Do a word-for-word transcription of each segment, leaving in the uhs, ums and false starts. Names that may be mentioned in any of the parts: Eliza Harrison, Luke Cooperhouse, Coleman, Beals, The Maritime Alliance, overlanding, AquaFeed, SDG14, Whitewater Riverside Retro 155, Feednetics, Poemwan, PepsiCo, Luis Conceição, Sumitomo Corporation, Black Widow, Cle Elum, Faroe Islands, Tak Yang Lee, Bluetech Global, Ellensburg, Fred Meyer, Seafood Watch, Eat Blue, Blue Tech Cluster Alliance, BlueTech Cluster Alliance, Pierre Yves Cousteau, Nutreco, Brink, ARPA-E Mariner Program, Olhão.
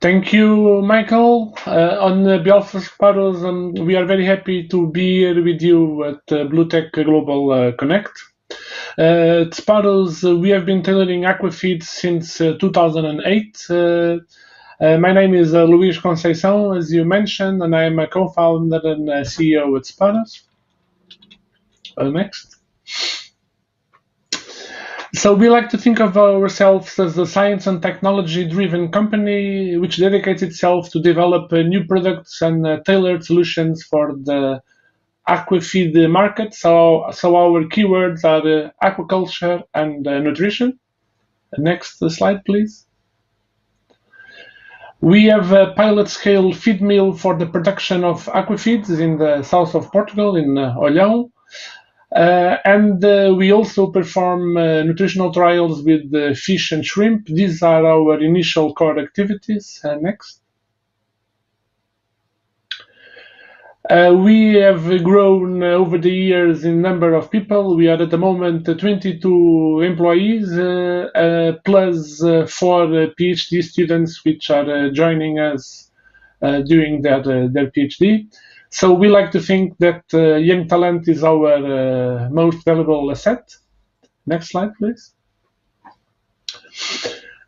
Thank you, Michael. Uh, on behalf of Sparos, um, we are very happy to be here with you at uh, BlueTech Global uh, Connect. Uh, at Sparos, uh, we have been tailoring AquaFeed since uh, two thousand eight. Uh, uh, my name is uh, Luis Conceição, as you mentioned, and I am a co-founder and uh, C E O at Sparos. Uh, next. So we like to think of ourselves as a science and technology-driven company which dedicates itself to develop uh, new products and uh, tailored solutions for the aquafeed market. So, so our keywords are uh, aquaculture and uh, nutrition. Next slide, please. We have a pilot-scale feed mill for the production of aquafeeds in the south of Portugal, in uh, Olhão. Uh, and uh, we also perform uh, nutritional trials with uh, fish and shrimp. These are our initial core activities. Uh, next. Uh, we have grown uh, over the years in number of people. We are at the moment uh, twenty-two employees uh, uh, plus uh, four uh, PhD students which are uh, joining us uh, during their, uh, their PhD. So we like to think that uh, young talent is our uh, most valuable asset. Next slide, please.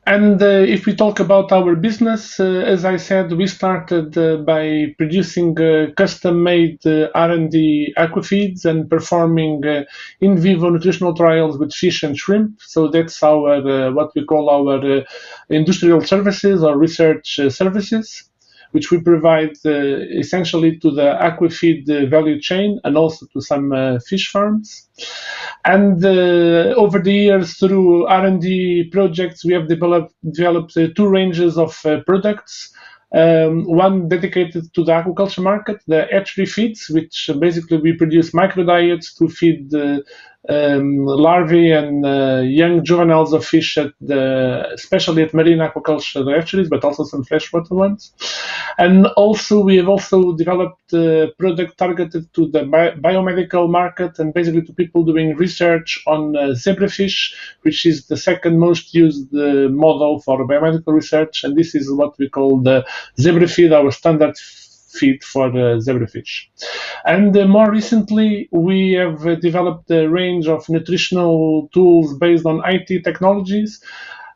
And uh, if we talk about our business, uh, as I said, we started uh, by producing uh, custom-made uh, R and D aquafeeds and performing uh, in vivo nutritional trials with fish and shrimp. So that's our uh, what we call our uh, industrial services or research uh, services, which we provide uh, essentially to the aquafeed uh, value chain and also to some uh, fish farms. And uh, over the years, through R and D projects, we have developed, developed uh, two ranges of uh, products, um, one dedicated to the aquaculture market, the hatchery feeds, which basically we produce micro diets to feed uh, um, larvae and uh, young juveniles of fish, at the, especially at marine aquaculture hatcheries, but also some freshwater ones. And also, we have also developed a product targeted to the bi biomedical market and basically to people doing research on uh, zebrafish, which is the second most used uh, model for biomedical research. And this is what we call the zebra feed, our standard feed for the zebrafish. And uh, more recently, we have uh, developed a range of nutritional tools based on I T technologies.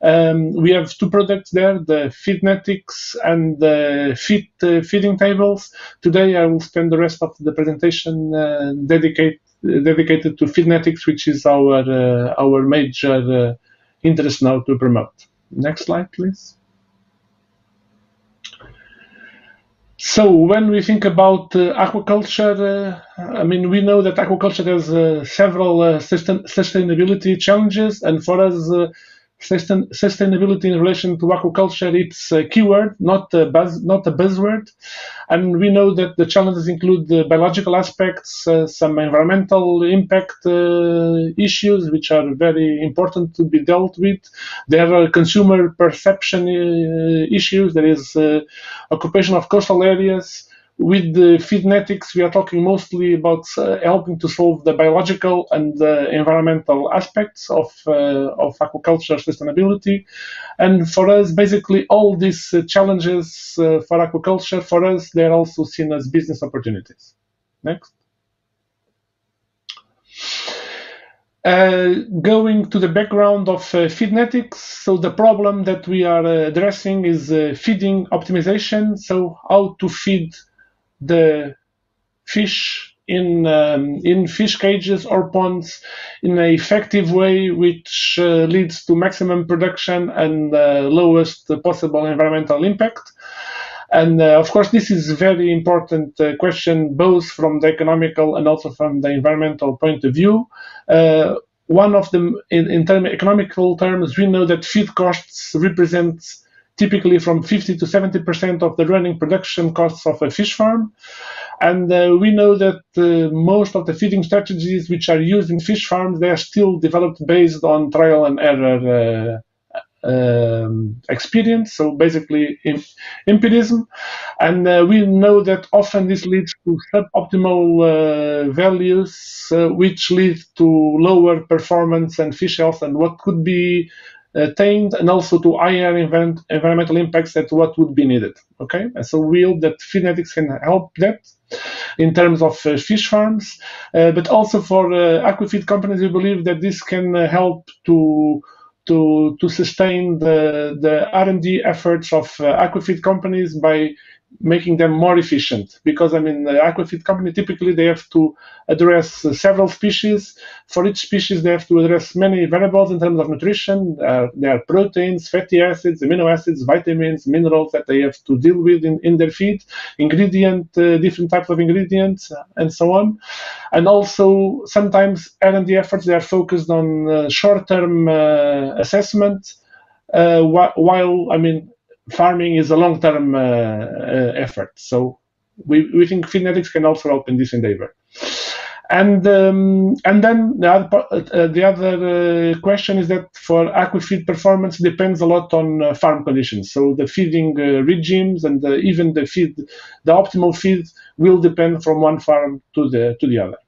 Um, we have two products there, the Feednetics and the feed, uh, Feeding Tables. Today I will spend the rest of the presentation uh, dedicate, dedicated to Feednetics, which is our, uh, our major uh, interest now to promote. Next slide, please. So when we think about uh, aquaculture, uh, I mean, we know that aquaculture has uh, several uh, sustain sustainability challenges, and for us, uh, Sustain sustainability in relation to aquaculture, it's a keyword, not a, buzz, not a buzzword. And we know that the challenges include the biological aspects, uh, some environmental impact uh, issues, which are very important to be dealt with. There are consumer perception uh, issues, there is uh, occupation of coastal areas. With the Feednetics, we are talking mostly about uh, helping to solve the biological and uh, environmental aspects of, uh, of aquaculture sustainability. And for us, basically, all these uh, challenges uh, for aquaculture, for us, they're also seen as business opportunities. Next. Uh, going to the background of uh, Feednetics, so the problem that we are uh, addressing is uh, feeding optimization, so how to feed the fish in um, in fish cages or ponds in an effective way, which uh, leads to maximum production and uh, lowest possible environmental impact. And uh, of course, this is a very important uh, question, both from the economical and also from the environmental point of view. Uh, one of them, in, in term, economical terms, we know that feed costs represents typically from fifty to seventy percent of the running production costs of a fish farm. And uh, we know that uh, most of the feeding strategies which are used in fish farms, they are still developed based on trial and error uh, um, experience, so basically imp empirism. And uh, we know that often this leads to suboptimal uh, values, uh, which lead to lower performance and fish health and what could be attained, and also to higher env environmental impacts that what would be needed. Okay, and so we hope that Feednetics can help that in terms of uh, fish farms, uh, but also for uh, aquafeed companies. We believe that this can uh, help to to to sustain the the R and D efforts of uh, aquafeed companies by making them more efficient, because I mean the aquafeed company typically they have to address uh, several species. For each species they have to address many variables in terms of nutrition. Uh, there are proteins, fatty acids, amino acids, vitamins, minerals that they have to deal with in, in their feed, ingredient, uh, different types of ingredients and so on. And also sometimes R and D efforts they are focused on uh, short-term uh, assessment, uh, wh while I mean farming is a long-term uh, uh, effort, so we, we think Feednetics can also help in this endeavor. And um, and then the other, uh, the other uh, question is that for aquafeed performance depends a lot on uh, farm conditions. So the feeding uh, regimes and the, even the feed, the optimal feed will depend from one farm to the to the other,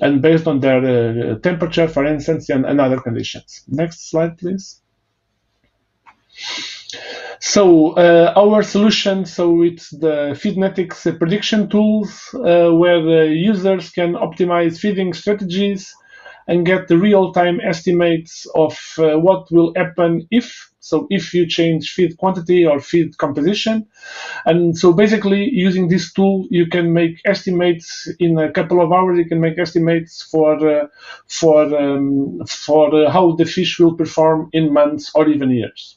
and based on their uh, temperature, for instance, and, and other conditions. Next slide, please. So uh, our solution, so it's the Feednetics uh, prediction tools uh, where the users can optimize feeding strategies and get the real-time estimates of uh, what will happen if, so if you change feed quantity or feed composition. And so basically using this tool you can make estimates in a couple of hours. You can make estimates for, uh, for, um, for uh, how the fish will perform in months or even years.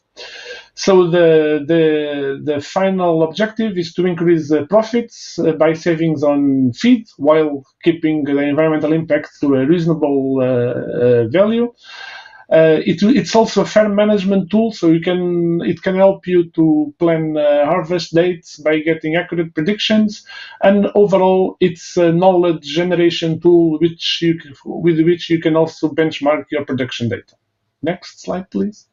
So the, the, the final objective is to increase uh, profits uh, by savings on feed while keeping the environmental impact to a reasonable uh, uh, value. Uh, it, it's also a farm management tool, so you can, it can help you to plan uh, harvest dates by getting accurate predictions, and overall it's a knowledge generation tool which you, with which you can also benchmark your production data. Next slide, please.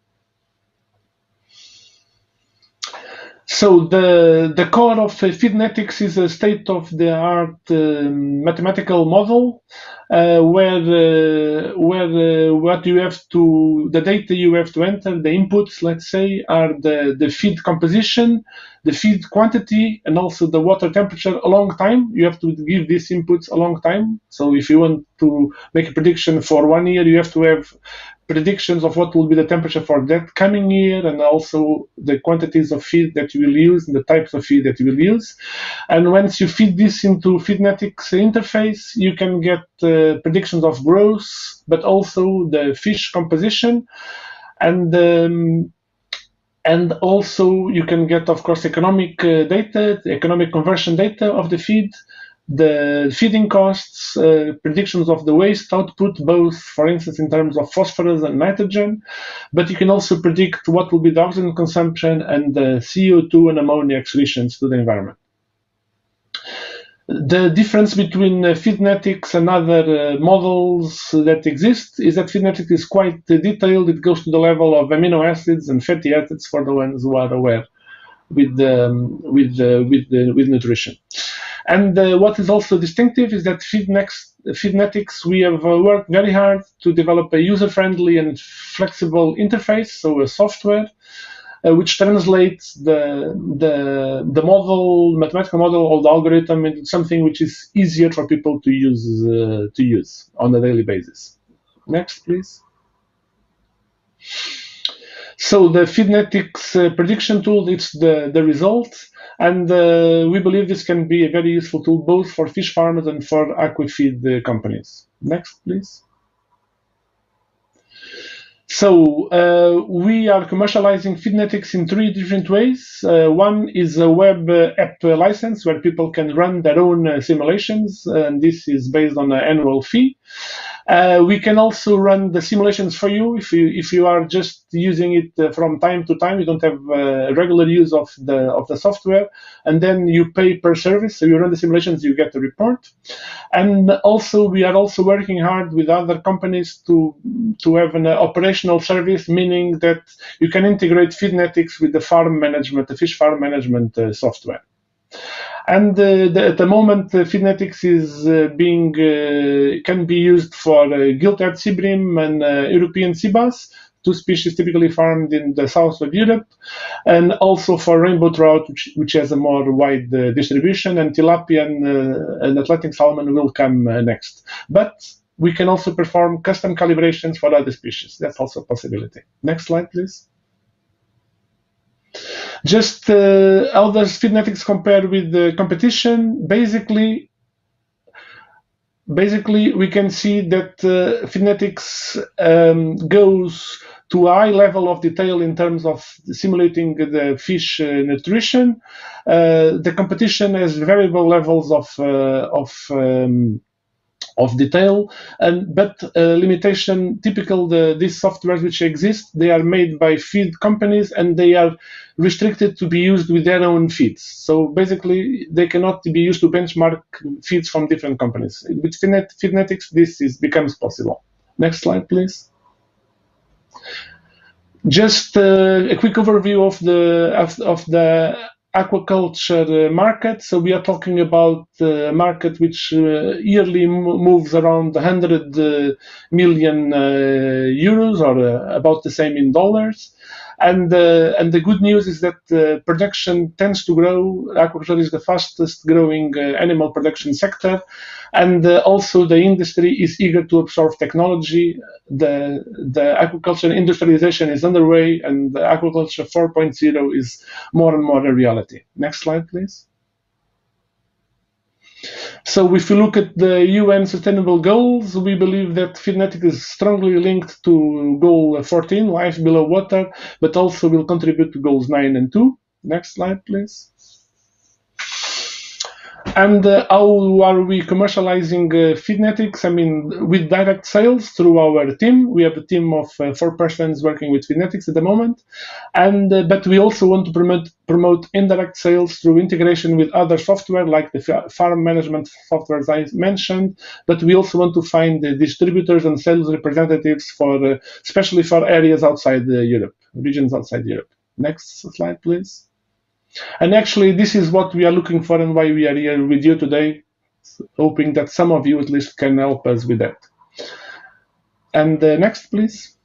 So the, the core of Feednetics is a state-of-the-art uh, mathematical model uh, where, uh, where uh, what you have to, the data you have to enter, the inputs, let's say, are the, the feed composition, the feed quantity, and also the water temperature along time. You have to give these inputs along time. So if you want to make a prediction for one year, you have to have predictions of what will be the temperature for that coming year, and also the quantities of feed that you will use and the types of feed that you will use. And once you feed this into Feednetics interface, you can get uh, predictions of growth, but also the fish composition, and um, and also you can get, of course, economic uh, data, the economic conversion data of the feed, the feeding costs, uh, predictions of the waste output, both, for instance, in terms of phosphorus and nitrogen, but you can also predict what will be the oxygen consumption and the C O two and ammonia excretions to the environment. The difference between uh, Feednetics and other uh, models that exist is that Feednetics is quite uh, detailed. It goes to the level of amino acids and fatty acids for the ones who are aware with, um, with, uh, with, uh, with nutrition. And uh, what is also distinctive is that Feednetics, we have uh, worked very hard to develop a user-friendly and flexible interface, so a software, uh, which translates the, the, the model, mathematical model or the algorithm into something which is easier for people to use, uh, to use on a daily basis. Next, please. So the Feednetics uh, prediction tool, it's the, the result. And uh, we believe this can be a very useful tool both for fish farmers and for aquafeed uh, companies. Next, please. So uh, we are commercializing Feednetics in three different ways. Uh, one is a web uh, app license where people can run their own uh, simulations, and this is based on an annual fee. Uh, we can also run the simulations for you if you if you are just using it uh, from time to time. You don't have uh, regular use of the of the software, and then you pay per service. So you run the simulations, you get a report. And also we are also working hard with other companies to to have an uh, operation service, meaning that you can integrate Feednetics with the farm management, the fish farm management uh, software. And uh, the, at the moment, uh, Feednetics is uh, being uh, can be used for uh, gill-tailed sea bream and uh, European sea bass. two species typically farmed in the south of Europe, and also for rainbow trout, which, which has a more wide uh, distribution, and tilapia and, uh, and Atlantic salmon will come uh, next. But we can also perform custom calibrations for other species. That's also a possibility. Next slide, please. Just uh, how does Feednetics compare with the competition? Basically, basically we can see that uh, Feednetics um, goes to a high level of detail in terms of simulating the fish uh, nutrition. Uh, the competition has variable levels of uh, of um, of detail, and but uh, limitation typical the these softwares which exist, they are made by feed companies and they are restricted to be used with their own feeds. So basically they cannot be used to benchmark feeds from different companies. With Feednetics this is becomes possible. Next slide, please. Just uh, a quick overview of the of, of the aquaculture market. So we are talking about a market which uh, yearly moves around one hundred million uh, euros, or uh, about the same in dollars. And, uh, and the good news is that uh, production tends to grow. Aquaculture is the fastest growing uh, animal production sector. And uh, also the industry is eager to absorb technology. The, the aquaculture industrialization is underway, and the aquaculture four point oh is more and more a reality. Next slide, please. So if you look at the U N Sustainable Goals, we believe that Feednetics is strongly linked to Goal fourteen, Life Below Water, but also will contribute to Goals nine and two. Next slide, please. And uh, how are we commercializing uh, Feednetics? I mean, with direct sales through our team. We have a team of uh, four persons working with Feednetics at the moment. And, uh, but we also want to promote, promote indirect sales through integration with other software, like the farm management software I mentioned. But we also want to find the distributors and sales representatives, for, uh, especially for areas outside uh, Europe, regions outside Europe. Next slide, please. And actually, this is what we are looking for and why we are here with you today, hoping that some of you at least can help us with that. And uh, next, please.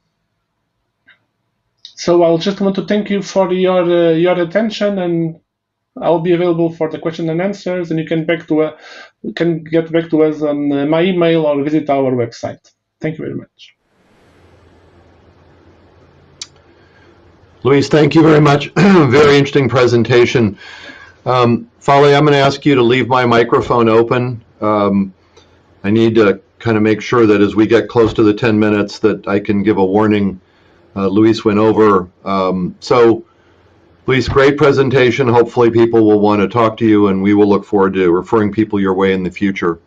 So I'll just want to thank you for your uh, your attention, and I'll be available for the question and answers. And you can back to uh, can get back to us on uh, my email or visit our website. Thank you very much. Luis, thank you very much. Very interesting presentation. Um, Folly, I'm going to ask you to leave my microphone open. Um, I need to kind of make sure that as we get close to the ten minutes that I can give a warning. Uh, Luis went over. Um, so, Luis, great presentation. Hopefully people will want to talk to you, and we will look forward to referring people your way in the future.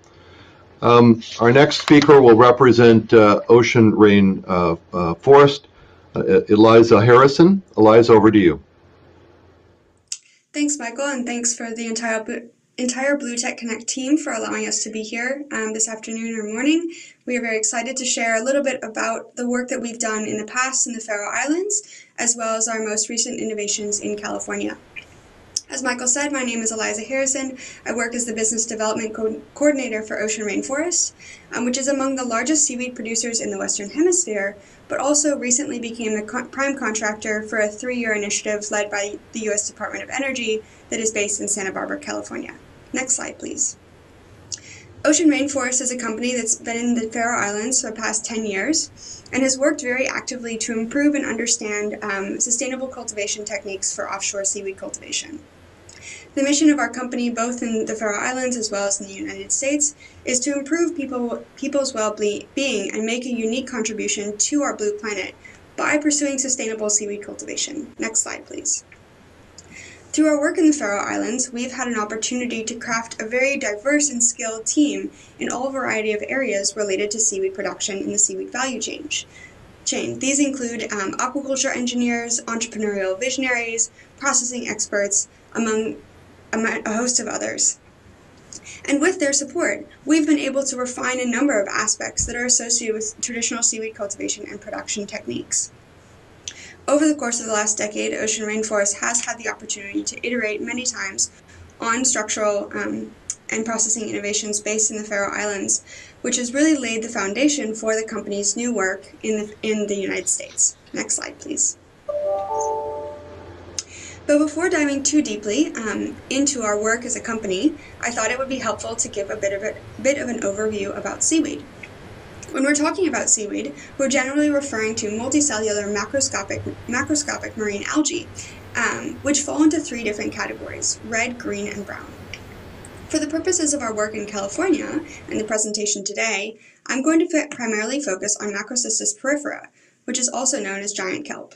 Um, our next speaker will represent uh, Ocean Rain uh, uh, Forest. Uh, Eliza Harrison. Eliza, over to you. Thanks, Michael, and thanks for the entire entire BlueTech Connect team for allowing us to be here um, this afternoon or morning. We are very excited to share a little bit about the work that we've done in the past in the Faroe Islands, as well as our most recent innovations in California. As Michael said, my name is Eliza Harrison. I work as the Business Development Co- Coordinator for Ocean Rainforest, um, which is among the largest seaweed producers in the Western Hemisphere, but also recently became the co- prime contractor for a three-year initiative led by the U S Department of Energy that is based in Santa Barbara, California. Next slide, please. Ocean Rainforest is a company that's been in the Faroe Islands for the past ten years and has worked very actively to improve and understand um, sustainable cultivation techniques for offshore seaweed cultivation. The mission of our company, both in the Faroe Islands as well as in the United States, is to improve people, people's well-being and make a unique contribution to our blue planet by pursuing sustainable seaweed cultivation. Next slide, please. Through our work in the Faroe Islands, we've had an opportunity to craft a very diverse and skilled team in all variety of areas related to seaweed production in the seaweed value chain. Chain. These include um, aquaculture engineers, entrepreneurial visionaries, processing experts, among a host of others. And with their support, we've been able to refine a number of aspects that are associated with traditional seaweed cultivation and production techniques. Over the course of the last decade, Ocean Rainforest has had the opportunity to iterate many times on structural um, and processing innovations based in the Faroe Islands, which has really laid the foundation for the company's new work in the, in the United States. Next slide, please. But before diving too deeply um, into our work as a company, I thought it would be helpful to give a bit of a bit of an overview about seaweed. When we're talking about seaweed, we're generally referring to multicellular macroscopic, macroscopic marine algae, um, which fall into three different categories: red, green, and brown. For the purposes of our work in California and the presentation today, I'm going to primarily focus on Macrocystis pyrifera, which is also known as giant kelp.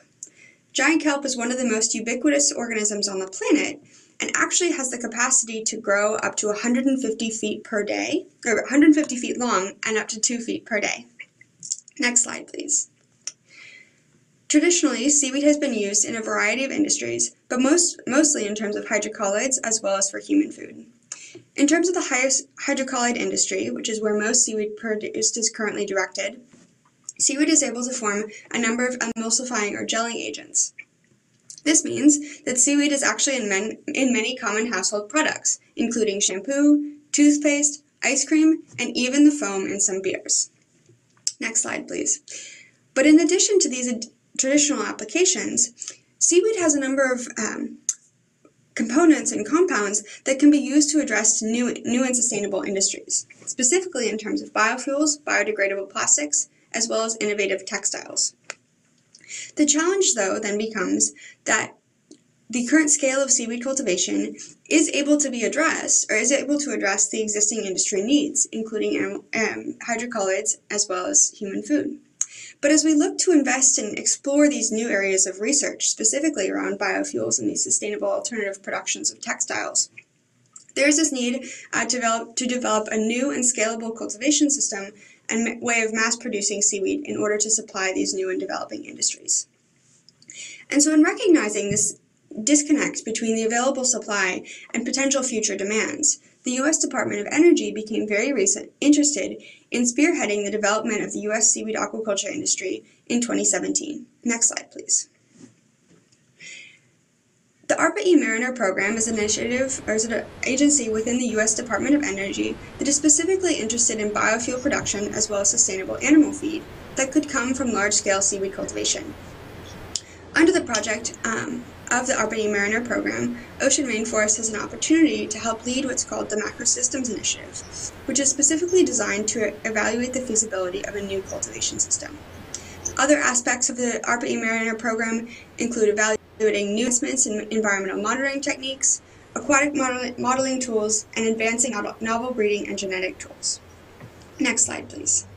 Giant kelp is one of the most ubiquitous organisms on the planet and actually has the capacity to grow up to one hundred fifty feet per day, or one hundred fifty feet long and up to two feet per day. Next slide, please. Traditionally, seaweed has been used in a variety of industries, but most, mostly in terms of hydrocolloids as well as for human food. In terms of the hydrocolloid industry, which is where most seaweed produced is currently directed, seaweed is able to form a number of emulsifying or gelling agents. This means that seaweed is actually in, men, in many common household products, including shampoo, toothpaste, ice cream, and even the foam in some beers. Next slide, please. But in addition to these ad traditional applications, seaweed has a number of um, components and compounds that can be used to address new, new and sustainable industries, specifically in terms of biofuels, biodegradable plastics, as well as innovative textiles. The challenge, though, then becomes that the current scale of seaweed cultivation is able to be addressed, or is able to address the existing industry needs, including um, hydrocolloids as well as human food. But as we look to invest and explore these new areas of research, specifically around biofuels and these sustainable alternative productions of textiles, there is this need uh, to, develop, to develop a new and scalable cultivation system and way of mass producing seaweed in order to supply these new and developing industries. And so in recognizing this disconnect between the available supply and potential future demands, the U S Department of Energy became very recent, interested in spearheading the development of the U S seaweed aquaculture industry in twenty seventeen. Next slide, please. The ARPA-E Mariner Program is an initiative, or is an agency within the U S Department of Energy that is specifically interested in biofuel production as well as sustainable animal feed that could come from large-scale seaweed cultivation. Under the project um, of the ARPA-E Mariner Program, Ocean Rainforest has an opportunity to help lead what's called the Macrosystems Initiative, which is specifically designed to evaluate the feasibility of a new cultivation system. Other aspects of the ARPA-E Mariner Program include evaluation, including new advancements in environmental monitoring techniques, aquatic model modeling tools, and advancing novel breeding and genetic tools. Next slide, please.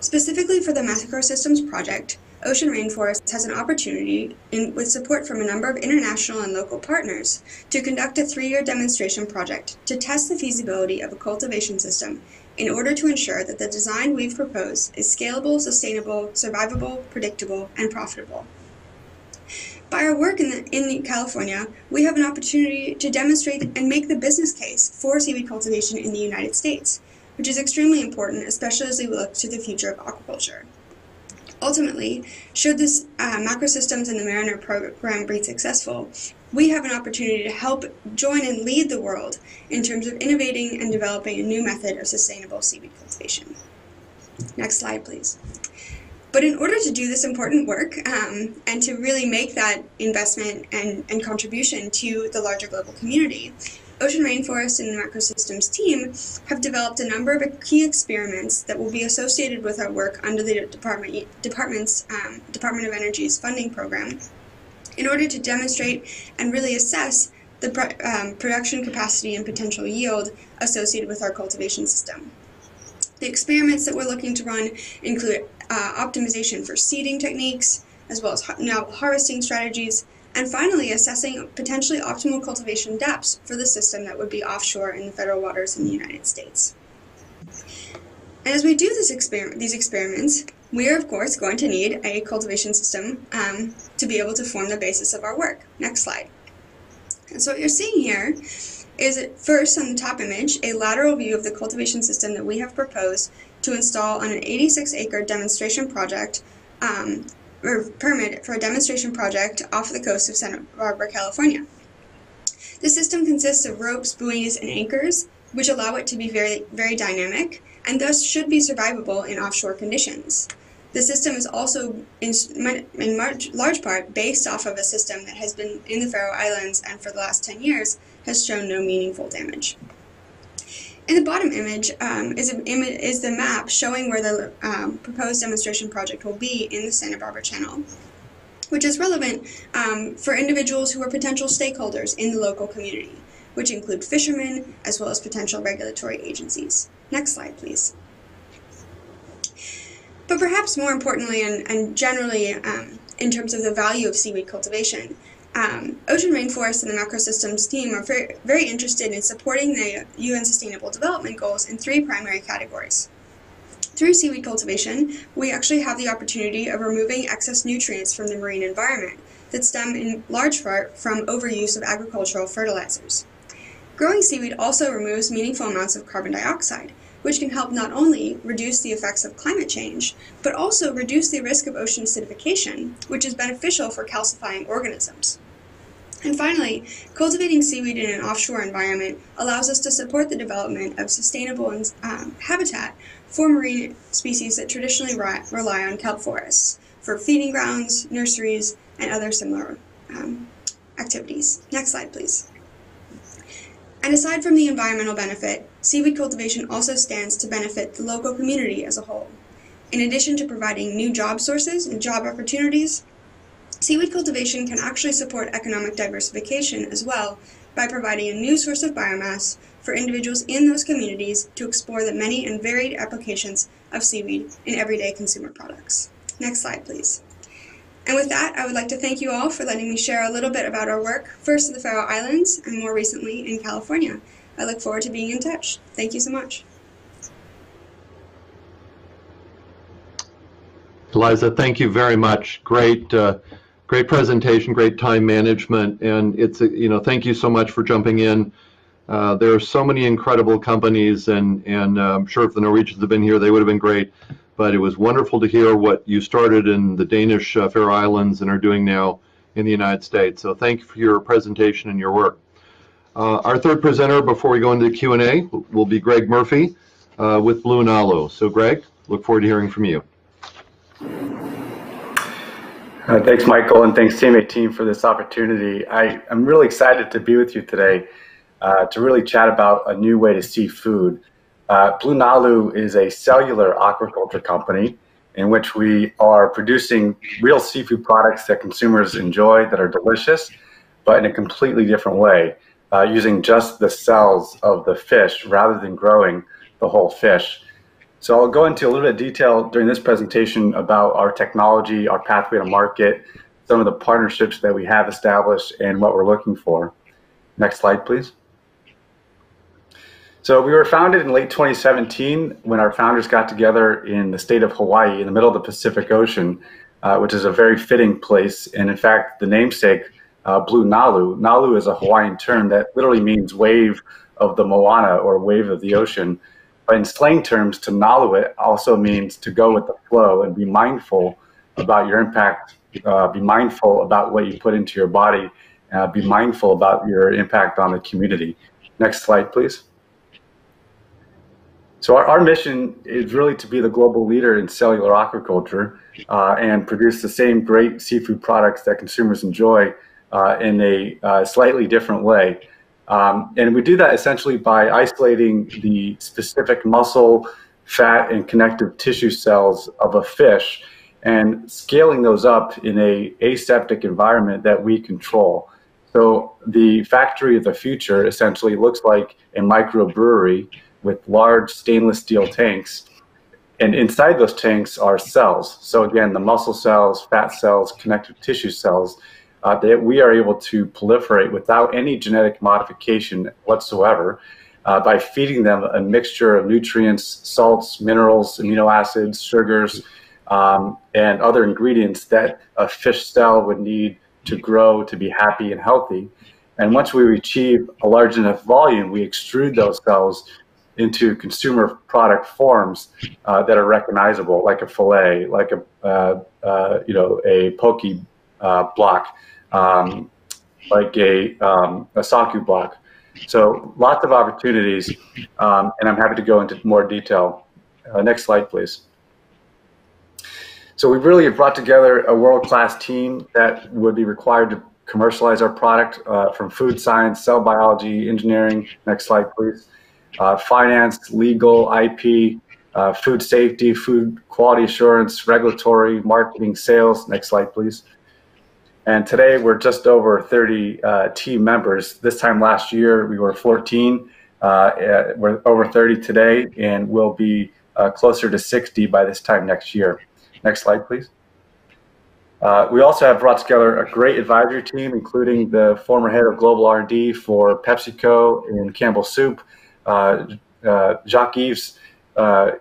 Specifically for the Macrosystems project, Ocean Rainforest has an opportunity, in, with support from a number of international and local partners, to conduct a three-year demonstration project to test the feasibility of a cultivation system in order to ensure that the design we've proposed is scalable, sustainable, survivable, predictable, and profitable. By our work in, the, in California, we have an opportunity to demonstrate and make the business case for seaweed cultivation in the United States, which is extremely important, especially as we look to the future of aquaculture. Ultimately, should this uh, Macrosystems and the Mariner program be successful, we have an opportunity to help join and lead the world in terms of innovating and developing a new method of sustainable seaweed cultivation. Next slide, please. But in order to do this important work um, and to really make that investment and, and contribution to the larger global community, Ocean Rainforest and the Macrosystems team have developed a number of key experiments that will be associated with our work under the department, department's, um, Department of Energy's funding program in order to demonstrate and really assess the pro um, production capacity and potential yield associated with our cultivation system. The experiments that we're looking to run include uh, optimization for seeding techniques, as well as novel harvesting strategies, and finally assessing potentially optimal cultivation depths for the system that would be offshore in the federal waters in the United States. And as we do this experiment, these experiments, we are of course going to need a cultivation system um, to be able to form the basis of our work. Next slide. And so what you're seeing here is, first on the top image, a lateral view of the cultivation system that we have proposed to install on an eighty-six acre demonstration project, um, or permit for a demonstration project off the coast of Santa Barbara, California. The system consists of ropes, buoys, and anchors which allow it to be very, very dynamic and thus should be survivable in offshore conditions. The system is also in, in large part based off of a system that has been in the Faroe Islands and for the last ten years has shown no meaningful damage. In the bottom image um, is, a, is the map showing where the um, proposed demonstration project will be in the Santa Barbara Channel, which is relevant um, for individuals who are potential stakeholders in the local community, which include fishermen as well as potential regulatory agencies. Next slide, please. But perhaps more importantly and, and generally um, in terms of the value of seaweed cultivation, Um, Ocean Rainforest and the Macrosystems team are very, very interested in supporting the U N Sustainable Development Goals in three primary categories. Through seaweed cultivation, we actually have the opportunity of removing excess nutrients from the marine environment that stem in large part from overuse of agricultural fertilizers. Growing seaweed also removes meaningful amounts of carbon dioxide, which can help not only reduce the effects of climate change, but also reduce the risk of ocean acidification, which is beneficial for calcifying organisms. And finally, cultivating seaweed in an offshore environment allows us to support the development of sustainable um, habitat for marine species that traditionally rely on kelp forests for feeding grounds, nurseries, and other similar um, activities. Next slide, please. And aside from the environmental benefit, seaweed cultivation also stands to benefit the local community as a whole. In addition to providing new job sources and job opportunities, seaweed cultivation can actually support economic diversification as well by providing a new source of biomass for individuals in those communities to explore the many and varied applications of seaweed in everyday consumer products. Next slide, please. And with that, I would like to thank you all for letting me share a little bit about our work, first in the Faroe Islands and more recently in California. I look forward to being in touch. Thank you so much. Eliza, thank you very much. Great, uh, great presentation, great time management, and it's you know thank you so much for jumping in. Uh, there are so many incredible companies, and and uh, I'm sure if the Norwegians had been here, they would have been great. But it was wonderful to hear what you started in the Danish uh, Faroe Islands and are doing now in the United States. So thank you for your presentation and your work. Uh, our third presenter before we go into the Q and A will be Greg Murphy uh, with Blue Nalu. So Greg, look forward to hearing from you. Uh, thanks, Michael, and thanks T M A team for this opportunity. I, I'm really excited to be with you today uh, to really chat about a new way to see food. Uh, Blue Nalu is a cellular aquaculture company in which we are producing real seafood products that consumers enjoy, that are delicious, but in a completely different way, uh, using just the cells of the fish rather than growing the whole fish. So I'll go into a little bit of detail during this presentation about our technology, our pathway to market, some of the partnerships that we have established, and what we're looking for. Next slide, please. So we were founded in late twenty seventeen when our founders got together in the state of Hawaii in the middle of the Pacific Ocean, uh, which is a very fitting place. And in fact, the namesake, uh, Blue Nalu, Nalu is a Hawaiian term that literally means wave of the moana or wave of the ocean. But in slang terms, to Nalu it also means to go with the flow and be mindful about your impact, uh, be mindful about what you put into your body, uh, be mindful about your impact on the community. Next slide, please. So our, our mission is really to be the global leader in cellular aquaculture uh, and produce the same great seafood products that consumers enjoy uh, in a uh, slightly different way. Um, and we do that essentially by isolating the specific muscle, fat, and connective tissue cells of a fish and scaling those up in an aseptic environment that we control. So the factory of the future essentially looks like a microbrewery with large stainless steel tanks. And inside those tanks are cells. So again, the muscle cells, fat cells, connective tissue cells uh, that we are able to proliferate without any genetic modification whatsoever uh, by feeding them a mixture of nutrients, salts, minerals, amino acids, sugars, um, and other ingredients that a fish cell would need to grow, to be happy and healthy. And once we achieve a large enough volume, we extrude those cells into consumer product forms uh, that are recognizable, like a fillet, like a uh, uh, you know a poke uh, block, um, like a um, a saku block, So lots of opportunities, um, and I'm happy to go into more detail. Uh, next slide, please. So we really have brought together a world-class team that would be required to commercialize our product, uh, from food science, cell biology, engineering, next slide, please, uh, finance, legal, I P, uh, food safety, food quality assurance, regulatory, marketing, sales, next slide, please. And today we're just over thirty uh, team members. This time last year we were fourteen. Uh, we're over thirty today, and we'll be uh, closer to sixty by this time next year. Next slide, please. Uh, we also have brought together a great advisory team, including the former head of global R and D for PepsiCo and Campbell Soup. Uh, uh, Jacques-Yves uh,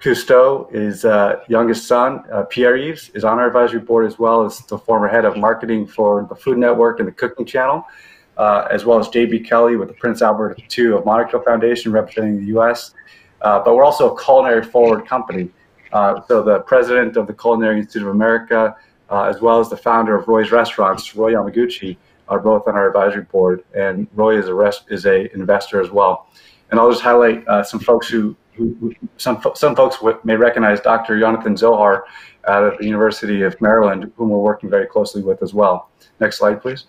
Cousteau, his uh, youngest son, uh, Pierre Yves, is on our advisory board, as well as the former head of marketing for the Food Network and the Cooking Channel, uh, as well as J B Kelly with the Prince Albert the Second of Monaco Foundation representing the U S. Uh, but we're also a culinary forward company. Uh, so the president of the Culinary Institute of America, Uh, as well as the founder of Roy's Restaurants, Roy Yamaguchi, are both on our advisory board, and Roy is a rest, is a investor as well. And I'll just highlight uh, some folks who, who, who some some folks may recognize Doctor Jonathan Zohar out of the University of Maryland, whom we're working very closely with as well. Next slide, please.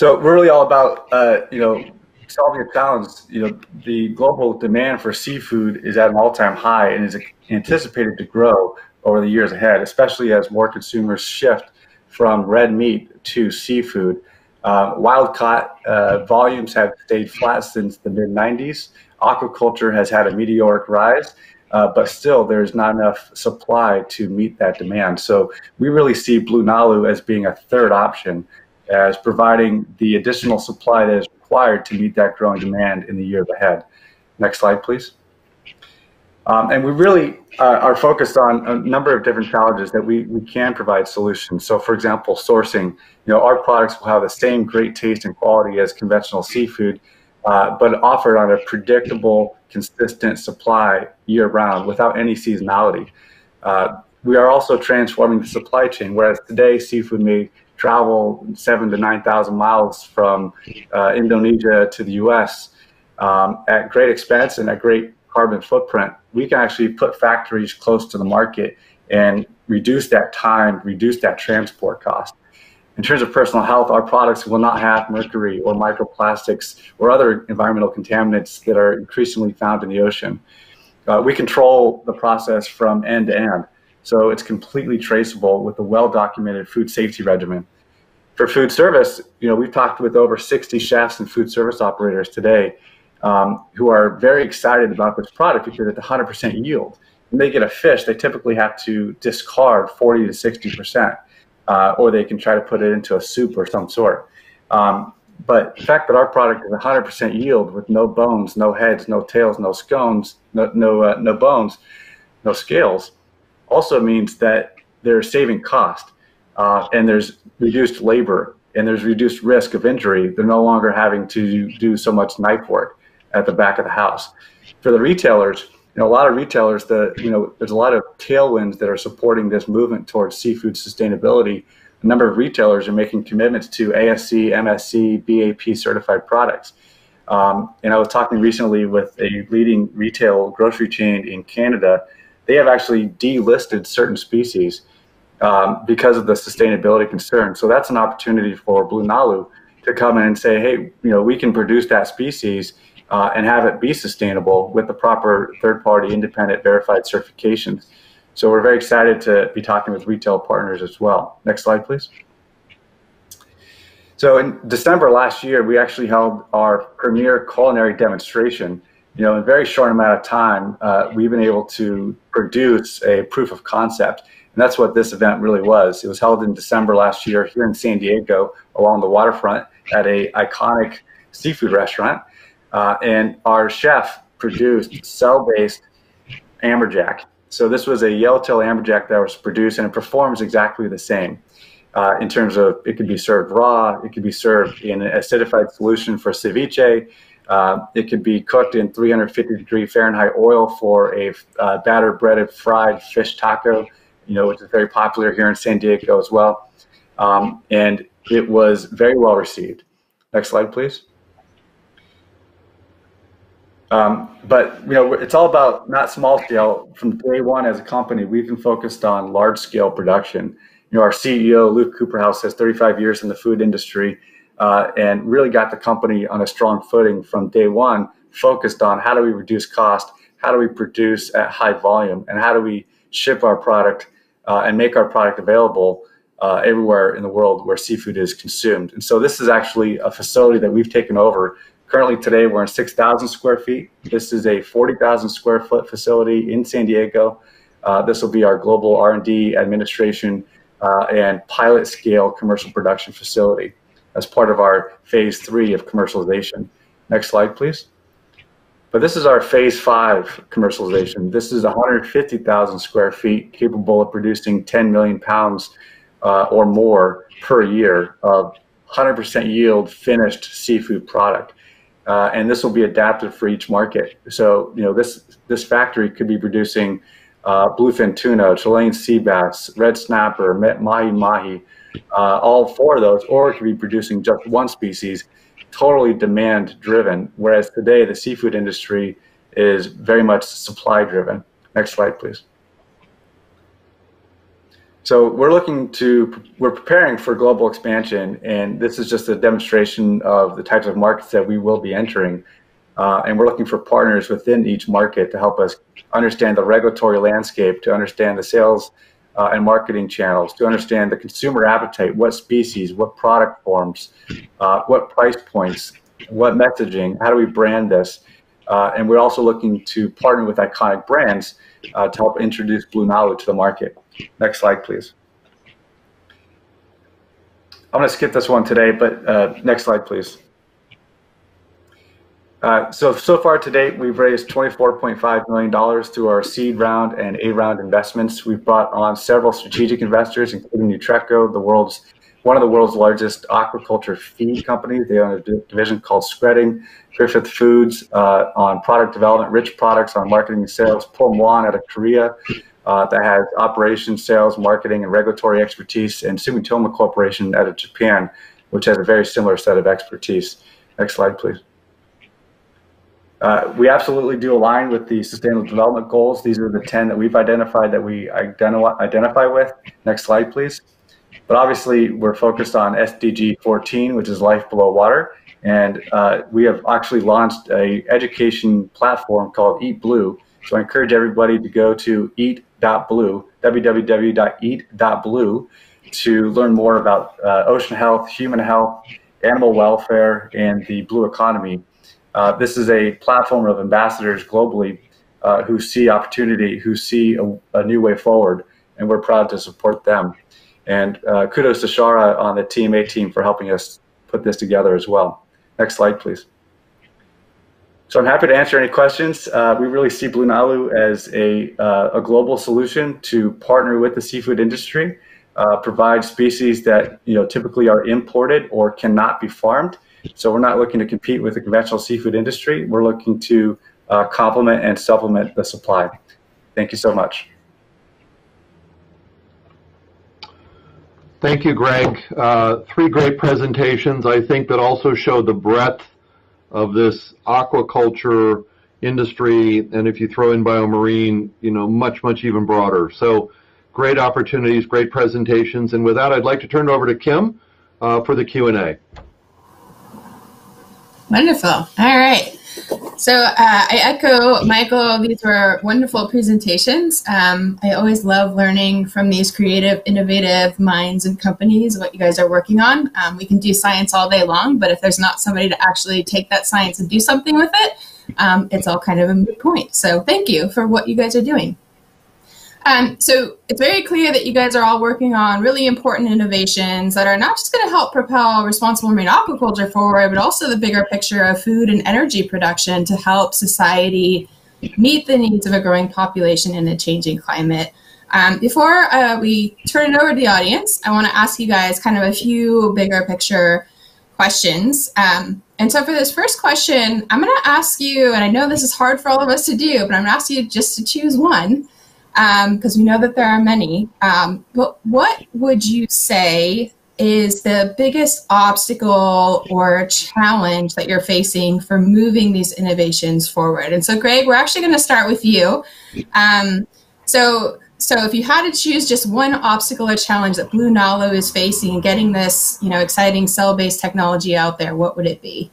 So we're really all about uh, you know, solving a challenge. You know, the global demand for seafood is at an all-time high and is anticipated to grow over the years ahead, especially as more consumers shift from red meat to seafood. Uh, wild caught uh, volumes have stayed flat since the mid nineties. Aquaculture has had a meteoric rise, uh, but still there's not enough supply to meet that demand. So we really see Blue Nalu as being a third option, as providing the additional supply that is required to meet that growing demand in the years ahead. Next slide, please. Um, and we really uh, are focused on a number of different challenges that we, we can provide solutions. So, for example, sourcing. You know, our products will have the same great taste and quality as conventional seafood, uh, but offered on a predictable, consistent supply year-round without any seasonality. Uh, we are also transforming the supply chain, whereas today seafood may travel seven to nine thousand miles from uh, Indonesia to the U S um, at great expense and at great carbon footprint. We can actually put factories close to the market and reduce that time, reduce that transport cost. In terms of personal health, our products will not have mercury or microplastics or other environmental contaminants that are increasingly found in the ocean. Uh, we control the process from end to end, so it's completely traceable with a well-documented food safety regimen. For food service, you know, we've talked with over sixty chefs and food service operators today, Um, who are very excited about this product because it's one hundred percent yield. When they get a fish, they typically have to discard forty to sixty percent, uh, or they can try to put it into a soup or some sort. Um, but the fact that our product is one hundred percent yield with no bones, no heads, no tails, no scones, no, no, uh, no bones, no scales, also means that they're saving cost, uh, and there's reduced labor, and there's reduced risk of injury. They're no longer having to do so much knife work at the back of the house. For the retailers, you know, a lot of retailers, the, you know, there's a lot of tailwinds that are supporting this movement towards seafood sustainability. A number of retailers are making commitments to A S C, M S C, B A P certified products. Um, and I was talking recently with a leading retail grocery chain in Canada. They have actually delisted certain species um, because of the sustainability concerns. So that's an opportunity for Blue Nalu to come in and say, hey, you know, we can produce that species Uh, and have it be sustainable with the proper third-party independent verified certifications. So we're very excited to be talking with retail partners as well. Next slide, please. So in December last year, we actually held our premier culinary demonstration. You know, in a very short amount of time, uh, we've been able to produce a proof of concept. And that's what this event really was. It was held in December last year here in San Diego along the waterfront at an iconic seafood restaurant. Uh, and our chef produced cell-based amberjack. So this was a yellowtail amberjack that was produced, and it performs exactly the same uh, in terms of it could be served raw, it could be served in an acidified solution for ceviche, uh, it could be cooked in three hundred fifty degree Fahrenheit oil for a uh, batter breaded fried fish taco, you know, which is very popular here in San Diego as well. Um, and it was very well received. Next slide, please. Um, but, you know, it's all about not small scale. From day one as a company, we've been focused on large scale production. You know, our C E O, Luke Cooperhouse, has thirty-five years in the food industry uh, and really got the company on a strong footing from day one, focused on how do we reduce cost, how do we produce at high volume, and how do we ship our product uh, and make our product available uh, everywhere in the world where seafood is consumed. And so this is actually a facility that we've taken over. Currently today, we're in six thousand square feet. This is a forty thousand square foot facility in San Diego. Uh, this will be our global R and D administration uh, and pilot scale commercial production facility as part of our phase three of commercialization. Next slide, please. But this is our phase five commercialization. This is one hundred fifty thousand square feet, capable of producing ten million pounds uh, or more per year of one hundred percent yield finished seafood product. Uh, and this will be adapted for each market. So, you know, this this factory could be producing uh, bluefin tuna, Chilean sea bass, red snapper, mahi-mahi, uh, all four of those, or it could be producing just one species, totally demand-driven, whereas today the seafood industry is very much supply-driven. Next slide, please. So we're looking to, we're preparing for global expansion, and this is just a demonstration of the types of markets that we will be entering. Uh, and we're looking for partners within each market to help us understand the regulatory landscape, to understand the sales uh, and marketing channels, to understand the consumer appetite, what species, what product forms, uh, what price points, what messaging, how do we brand this? Uh, and we're also looking to partner with iconic brands uh, to help introduce Blue Nalu to the market. Next slide, please. I'm going to skip this one today, but uh, next slide, please. Uh, so, so far to date, we've raised twenty-four point five million dollars through our seed round and A round investments. We've brought on several strategic investors, including Nutreco, the world's one of the world's largest aquaculture feed companies. They own a division called Scredin, Griffith Foods uh, on product development, rich products on marketing and sales, Poemwan out of Korea, Uh, that has operations, sales, marketing, and regulatory expertise, and Sumitomo Corporation out of Japan, which has a very similar set of expertise. Next slide, please. Uh, we absolutely do align with the Sustainable Development Goals. These are the ten that we've identified that we identi identify with. Next slide, please. But obviously, we're focused on S D G fourteen, which is life below water, and uh, we have actually launched an education platform called Eat Blue. So I encourage everybody to go to eat dot blue, w w w dot eat dot blue, to learn more about uh, ocean health, human health, animal welfare, and the blue economy. Uh, this is a platform of ambassadors globally uh, who see opportunity, who see a, a new way forward, and we're proud to support them. And uh, kudos to Shara on the T M A team for helping us put this together as well. Next slide, please. So I'm happy to answer any questions. Uh, we really see Blue Nalu as a, uh, a global solution to partner with the seafood industry, uh, provide species that you know typically are imported or cannot be farmed. So we're not looking to compete with the conventional seafood industry. We're looking to uh, complement and supplement the supply. Thank you so much. Thank you, Greg. Uh, three great presentations, I think, that also show the breadth of this aquaculture industry, and if you throw in biomarine, you know, much, much even broader. So great opportunities, great presentations. And with that, I'd like to turn it over to Kim uh, for the Q and A. Wonderful. All right. So uh, I echo Michael. These were wonderful presentations. Um, I always love learning from these creative, innovative minds and companies what you guys are working on. Um, we can do science all day long, but if there's not somebody to actually take that science and do something with it, um, it's all kind of a moot point. So thank you for what you guys are doing. Um, so it's very clear that you guys are all working on really important innovations that are not just going to help propel responsible marine aquaculture forward, but also the bigger picture of food and energy production to help society meet the needs of a growing population in a changing climate. Um, before uh, we turn it over to the audience, I want to ask you guys kind of a few bigger picture questions. Um, and so for this first question, I'm going to ask you, and I know this is hard for all of us to do, but I'm going to ask you just to choose one, because um, we know that there are many, um, but what would you say is the biggest obstacle or challenge that you're facing for moving these innovations forward? And so, Greg, we're actually going to start with you. Um, so, so if you had to choose just one obstacle or challenge that Blue Nalu is facing in getting this, you know, exciting cell-based technology out there, what would it be?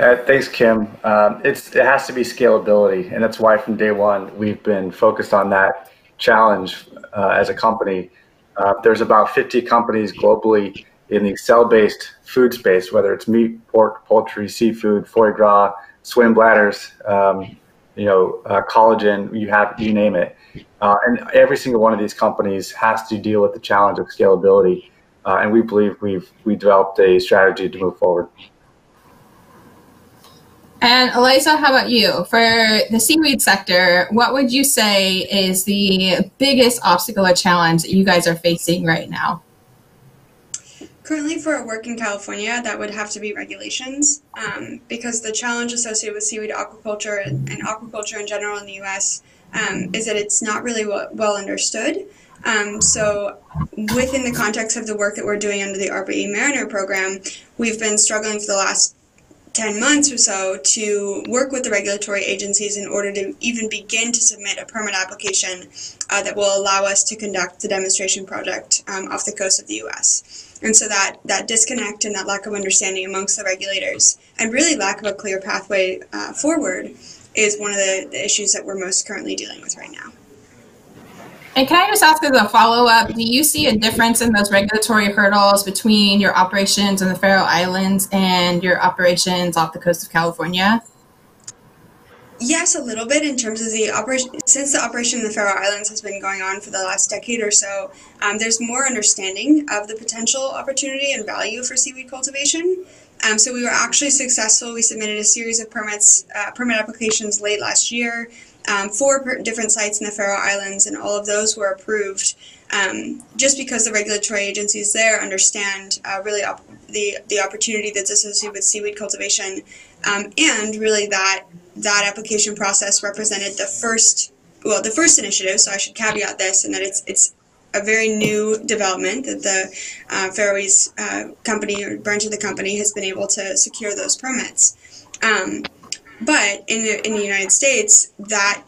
Uh, thanks, Kim. Um, it's, it has to be scalability, and that's why from day one we've been focused on that challenge uh, as a company. Uh, there's about fifty companies globally in the cell-based food space, whether it's meat, pork, poultry, seafood, foie gras, swim bladders, um, you know, uh, collagen, you have, you name it. Uh, and every single one of these companies has to deal with the challenge of scalability. Uh, and we believe we've we developed a strategy to move forward. And Eliza, how about you? For the seaweed sector, what would you say is the biggest obstacle or challenge that you guys are facing right now? Currently, for our work in California, that would have to be regulations, um, because the challenge associated with seaweed aquaculture and aquaculture in general in the U S um, is that it's not really well understood. Um, so within the context of the work that we're doing under the ARPA-E Mariner Program, we've been struggling for the last ten months or so to work with the regulatory agencies in order to even begin to submit a permit application uh, that will allow us to conduct the demonstration project um, off the coast of the U S. And so that, that disconnect and that lack of understanding amongst the regulators, and really lack of a clear pathway uh, forward, is one of the, the issues that we're most currently dealing with right now. And can I just ask as a follow-up, do you see a difference in those regulatory hurdles between your operations in the Faroe Islands and your operations off the coast of California? Yes, a little bit, in terms of the operation. Since the operation in the Faroe Islands has been going on for the last decade or so, um, there's more understanding of the potential opportunity and value for seaweed cultivation. Um, so we were actually successful. We submitted a series of permits, uh, permit applications late last year, um, four per different sites in the Faroe Islands, and all of those were approved um, just because the regulatory agencies there understand uh, really op the, the opportunity that's associated with seaweed cultivation. Um, and really that, that application process represented the first, well, the first initiative, so I should caveat this, and that it's, it's a very new development that the uh, Faroese uh, company or branch of the company has been able to secure those permits. Um, but in the, in the United States, that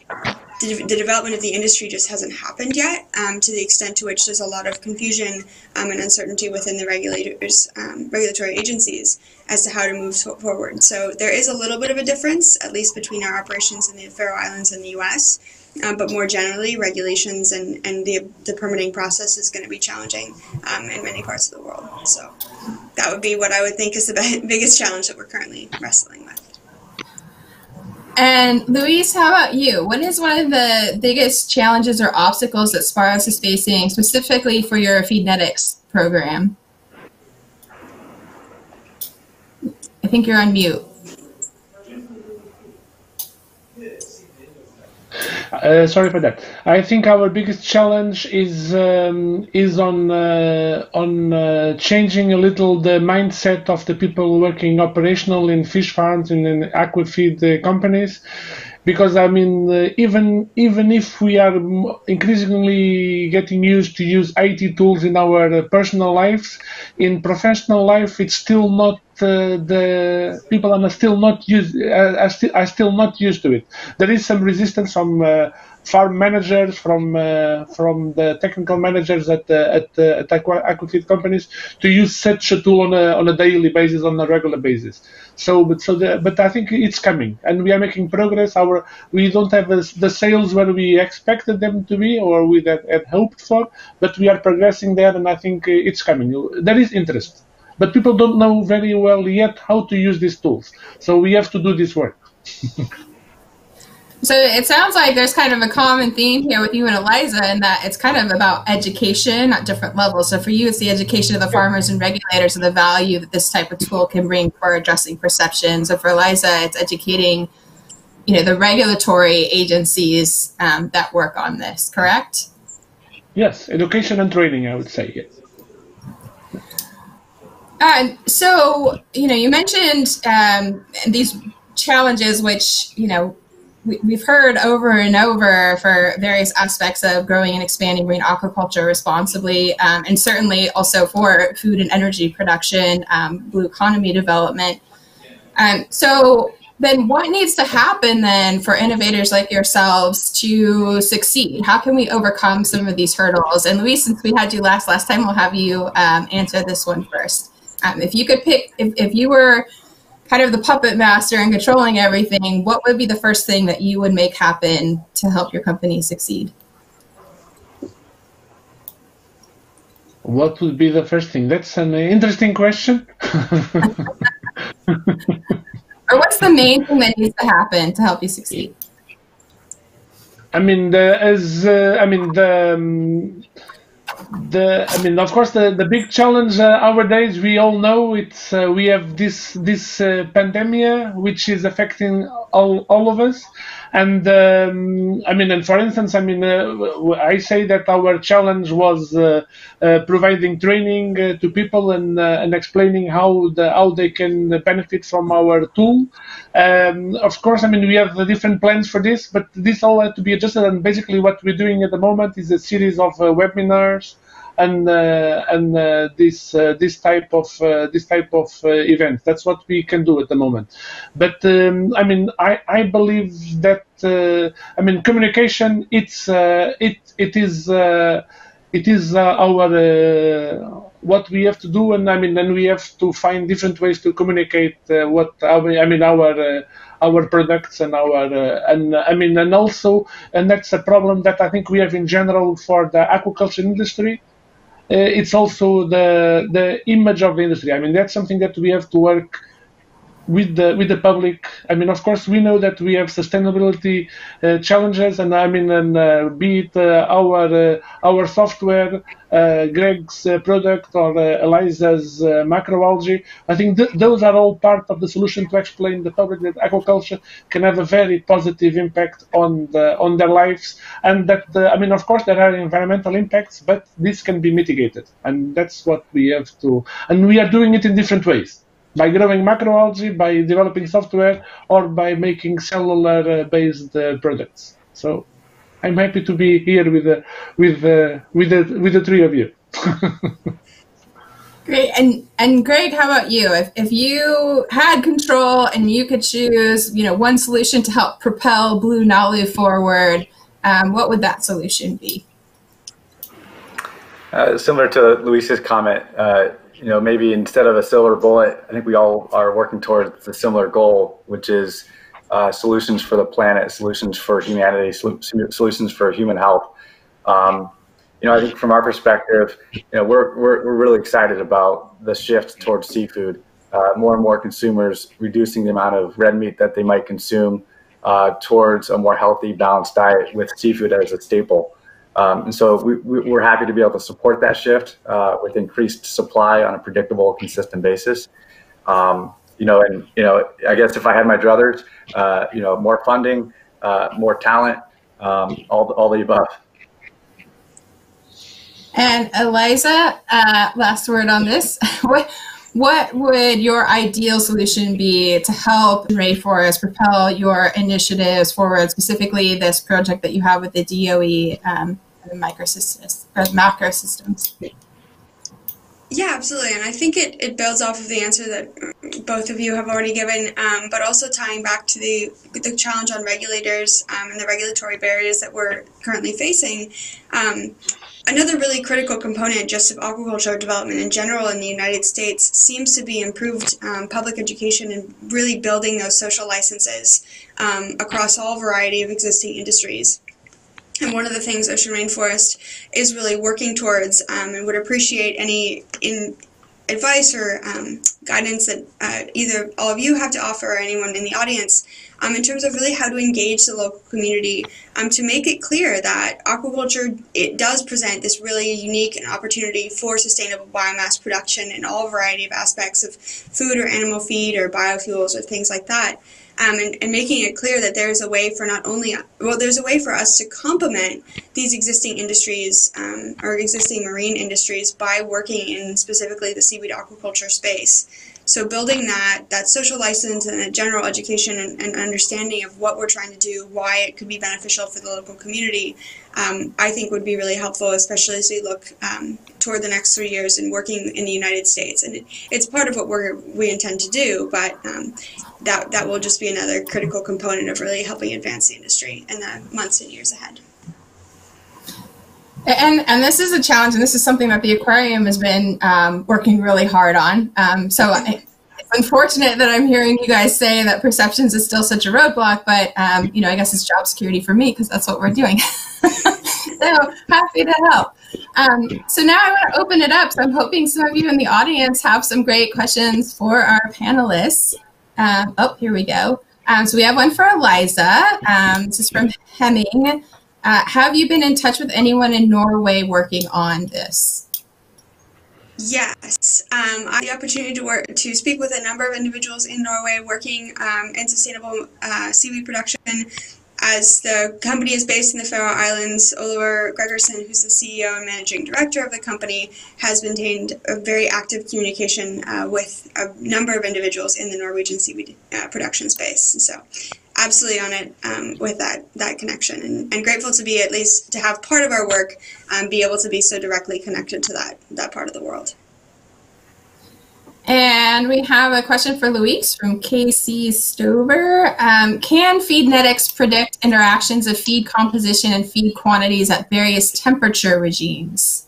the, the development of the industry just hasn't happened yet, um, to the extent to which there's a lot of confusion um, and uncertainty within the regulators, um, regulatory agencies as to how to move forward. So there is a little bit of a difference, at least between our operations in the Faroe Islands and the U S, Um, but more generally, regulations and, and the, the permitting process is going to be challenging um, in many parts of the world. So that would be what I would think is the biggest challenge that we're currently wrestling with. And Luis, how about you? What is one of the biggest challenges or obstacles that Sparos is facing specifically for your Feednetics program? I think you're on mute. Uh, sorry for that. I think our biggest challenge is um, is on uh, on uh, changing a little the mindset of the people working operational in fish farms and in aquafeed uh, companies, because I mean uh, even even if we are increasingly getting used to use I T tools in our uh, personal lives, in professional life it's still not. Uh, the people are still not used uh, are, st are still not used to it. There is some resistance from uh, farm managers, from uh, from the technical managers at uh, at, uh, at aquafeed companies to use such a tool on a on a daily basis, on a regular basis. So, but so the, but I think it's coming, and we are making progress. Our we don't have a, the sales where we expected them to be or we had, had hoped for, but we are progressing there, and I think it's coming. There is interest. But people don't know very well yet how to use these tools. So we have to do this work. So it sounds like there's kind of a common theme here with you and Eliza, in that it's kind of about education at different levels. So for you, it's the education of the farmers and regulators and the value that this type of tool can bring for addressing perceptions. So for Eliza, it's educating, you know, the regulatory agencies um, that work on this, correct? Yes, education and training, I would say, yes. Uh, so, you know, you mentioned um, these challenges, which, you know, we, we've heard over and over for various aspects of growing and expanding marine aquaculture responsibly, um, and certainly also for food and energy production, um, blue economy development. Um, so then what needs to happen then for innovators like yourselves to succeed? How can we overcome some of these hurdles? And Luis, since we had you last last time, we'll have you um, answer this one first. Um, if you could pick, if, if you were kind of the puppet master and controlling everything, what would be the first thing that you would make happen to help your company succeed? What would be the first thing? That's an interesting question. Or what's the main thing that needs to happen to help you succeed? I mean, the, as uh, I mean the um, the I mean, of course, the the big challenge uh, nowadays, we all know it's uh, we have this this uh, pandemic which is affecting all all of us, and um, I mean, and for instance, I mean, uh, I say that our challenge was uh, uh, providing training uh, to people and uh, and explaining how the how they can benefit from our tool. Um, of course, I mean, we have different plans for this, but this all had to be adjusted. And basically, what we're doing at the moment is a series of uh, webinars and uh, and uh, this uh, this type of uh, this type of uh, event. That's what we can do at the moment. But um, I mean, I I believe that uh, I mean, communication, it's uh, it it is uh, it is uh, our uh, what we have to do, and I mean, then we have to find different ways to communicate uh, what our, I mean, our uh, our products and our uh, and I mean, and also, and that's a problem that I think we have in general for the aquaculture industry. Uh, it's also the the image of the industry. I mean, that's something that we have to work with the with the public. I mean, of course, we know that we have sustainability uh, challenges, and I mean, and uh, be it uh, our uh, our software, uh, Greg's uh, product, or uh, Eliza's uh, macroalgae. I think th those are all part of the solution to explain the public that aquaculture can have a very positive impact on the on their lives, and that uh, I mean, of course, there are environmental impacts, but this can be mitigated, and that's what we have to. And we are doing it in different ways. By growing macroalgae, by developing software, or by making cellular-based uh, products. So, I'm happy to be here with the with the with the with the three of you. Great, and and Greg, how about you? If if you had control and you could choose, you know, one solution to help propel Blue Nalu forward, um, what would that solution be? Uh, similar to Luis's comment. Uh, You know, maybe instead of a silver bullet, I think we all are working towards a similar goal, which is uh, solutions for the planet, solutions for humanity, sol solutions for human health. Um, you know, I think from our perspective, you know, we're we're, we're really excited about the shift towards seafood. Uh, more and more consumers reducing the amount of red meat that they might consume uh, towards a more healthy, balanced diet with seafood as a staple. Um, and so we, we're happy to be able to support that shift uh, with increased supply on a predictable, consistent basis. Um, you know, and you know, I guess if I had my druthers, uh, you know, more funding, uh, more talent, um, all all the above. And Eliza, uh, last word on this. what what would your ideal solution be to help Rainforest propel your initiatives forward, specifically this project that you have with the D O E um, and the Macrosystems, or Macrosystems? Yeah, absolutely. And I think it, it builds off of the answer that both of you have already given, um, but also tying back to the, the challenge on regulators um, and the regulatory barriers that we're currently facing. Um, Another really critical component just of aquaculture development in general in the United States seems to be improved um, public education and really building those social licenses um, across all variety of existing industries. And one of the things Ocean Rainforest is really working towards um, and would appreciate any in advice or um, guidance that uh, either all of you have to offer or anyone in the audience um, in terms of really how to engage the local community um, to make it clear that aquaculture, it does present this really unique opportunity for sustainable biomass production in all variety of aspects of food or animal feed or biofuels or things like that. Um, and, and making it clear that there's a way for not only, well, there's a way for us to complement these existing industries um, or existing marine industries by working in specifically the seaweed aquaculture space. So building that, that social license and a general education and, and understanding of what we're trying to do, why it could be beneficial for the local community, um, I think would be really helpful, especially as we look um, toward the next three years and working in the United States. And it, it's part of what we're, we intend to do, but um, that, that will just be another critical component of really helping advance the industry in the months and years ahead. And, and this is a challenge, and this is something that the aquarium has been um, working really hard on. Um, so I, it's unfortunate that I'm hearing you guys say that perceptions is still such a roadblock, but um, you know, I guess it's job security for me because that's what we're doing. So happy to help. Um, so now I want to open it up. So I'm hoping some of you in the audience have some great questions for our panelists. Um, oh, here we go. Um, so we have one for Eliza. Um, this is from Hemming. Uh, have you been in touch with anyone in Norway working on this? Yes, um, I had the opportunity to work to speak with a number of individuals in Norway working um, in sustainable uh, seaweed production. As the company is based in the Faroe Islands, Ólavur Gregersen, who's the C E O and managing director of the company, has maintained a very active communication uh, with a number of individuals in the Norwegian seaweed uh, production space. And so, absolutely on it um, with that that connection, and, and grateful to be at least to have part of our work um, be able to be so directly connected to that that part of the world. And we have a question for Luis from K C Stover. Um, can Feednetics predict interactions of feed composition and feed quantities at various temperature regimes?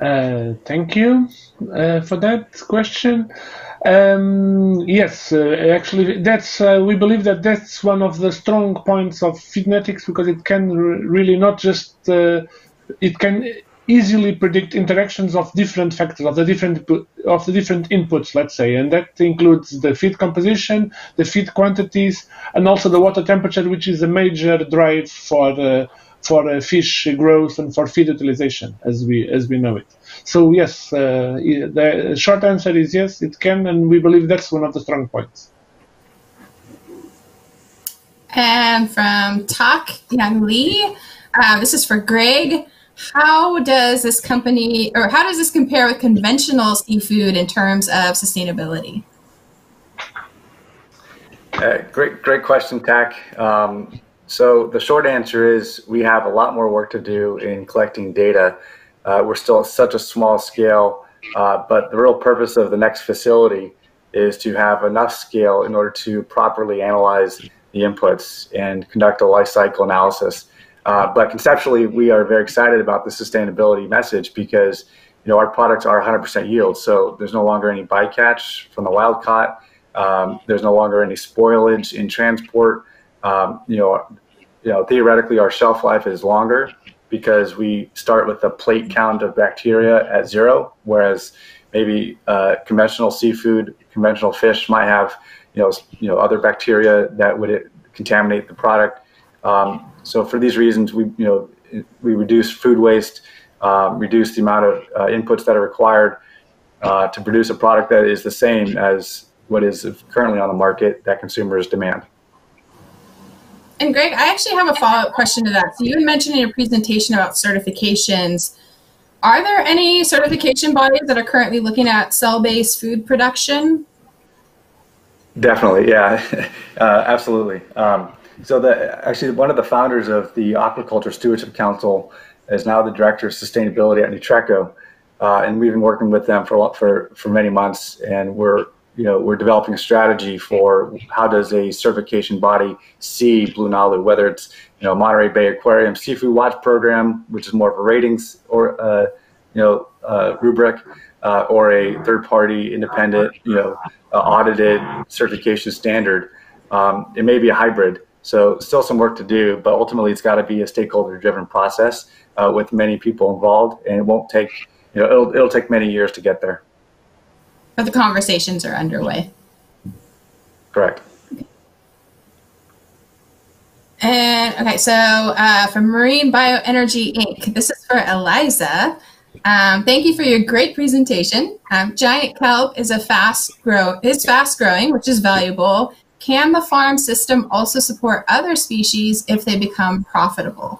Uh, thank you uh, for that question. Um, yes, uh, actually, that's uh, we believe that that's one of the strong points of Feednetics, because it can re really not just uh, it can easily predict interactions of different factors of the different of the different inputs, let's say, and that includes the feed composition, the feed quantities, and also the water temperature, which is a major drive for uh, for uh, fish growth and for feed utilization, as we as we know it. So yes, uh, the short answer is yes, it can, and we believe that's one of the strong points. And from Tak Yang Lee, uh, this is for Greg. How does this company, or how does this compare with conventional seafood in terms of sustainability? Uh, great, great question, Tak. Um, So the short answer is we have a lot more work to do in collecting data. Uh, we're still at such a small scale, uh, but the real purpose of the next facility is to have enough scale in order to properly analyze the inputs and conduct a life cycle analysis. Uh, but conceptually, we are very excited about the sustainability message, because you know our products are one hundred percent yield, so there's no longer any bycatch from the wild caught. Um, there's no longer any spoilage in transport. Um, you know, you know, theoretically, our shelf life is longer because we start with a plate count of bacteria at zero, whereas maybe uh, conventional seafood, conventional fish might have, you know, you know, other bacteria that would contaminate the product. Um, so for these reasons, we, you know, we reduce food waste, um, reduce the amount of uh, inputs that are required uh, to produce a product that is the same as what is currently on the market that consumers demand. And Greg, I actually have a follow-up question to that. So you mentioned in your presentation about certifications. Are there any certification bodies that are currently looking at cell-based food production? Definitely, yeah, uh, absolutely. Um, so the, actually one of the founders of the Aquaculture Stewardship Council is now the Director of Sustainability at Nutreco, uh, and we've been working with them for, for, for many months, and we're You know, we're developing a strategy for how does a certification body see Blue Nalu, whether it's you know Monterey Bay Aquarium Seafood Watch Program, which is more of a ratings or uh, you know uh, rubric, uh, or a third-party independent you know uh, audited certification standard. Um, it may be a hybrid, so still some work to do, but ultimately it's got to be a stakeholder-driven process uh, with many people involved, and it won't take you know it'll it'll take many years to get there. But the conversations are underway. Correct. Okay. And okay, so uh, from Marine Bioenergy Incorporated, this is for Eliza. Um, thank you for your great presentation. Um, giant kelp is a fast grow is fast growing, which is valuable. Can the farm system also support other species if they become profitable?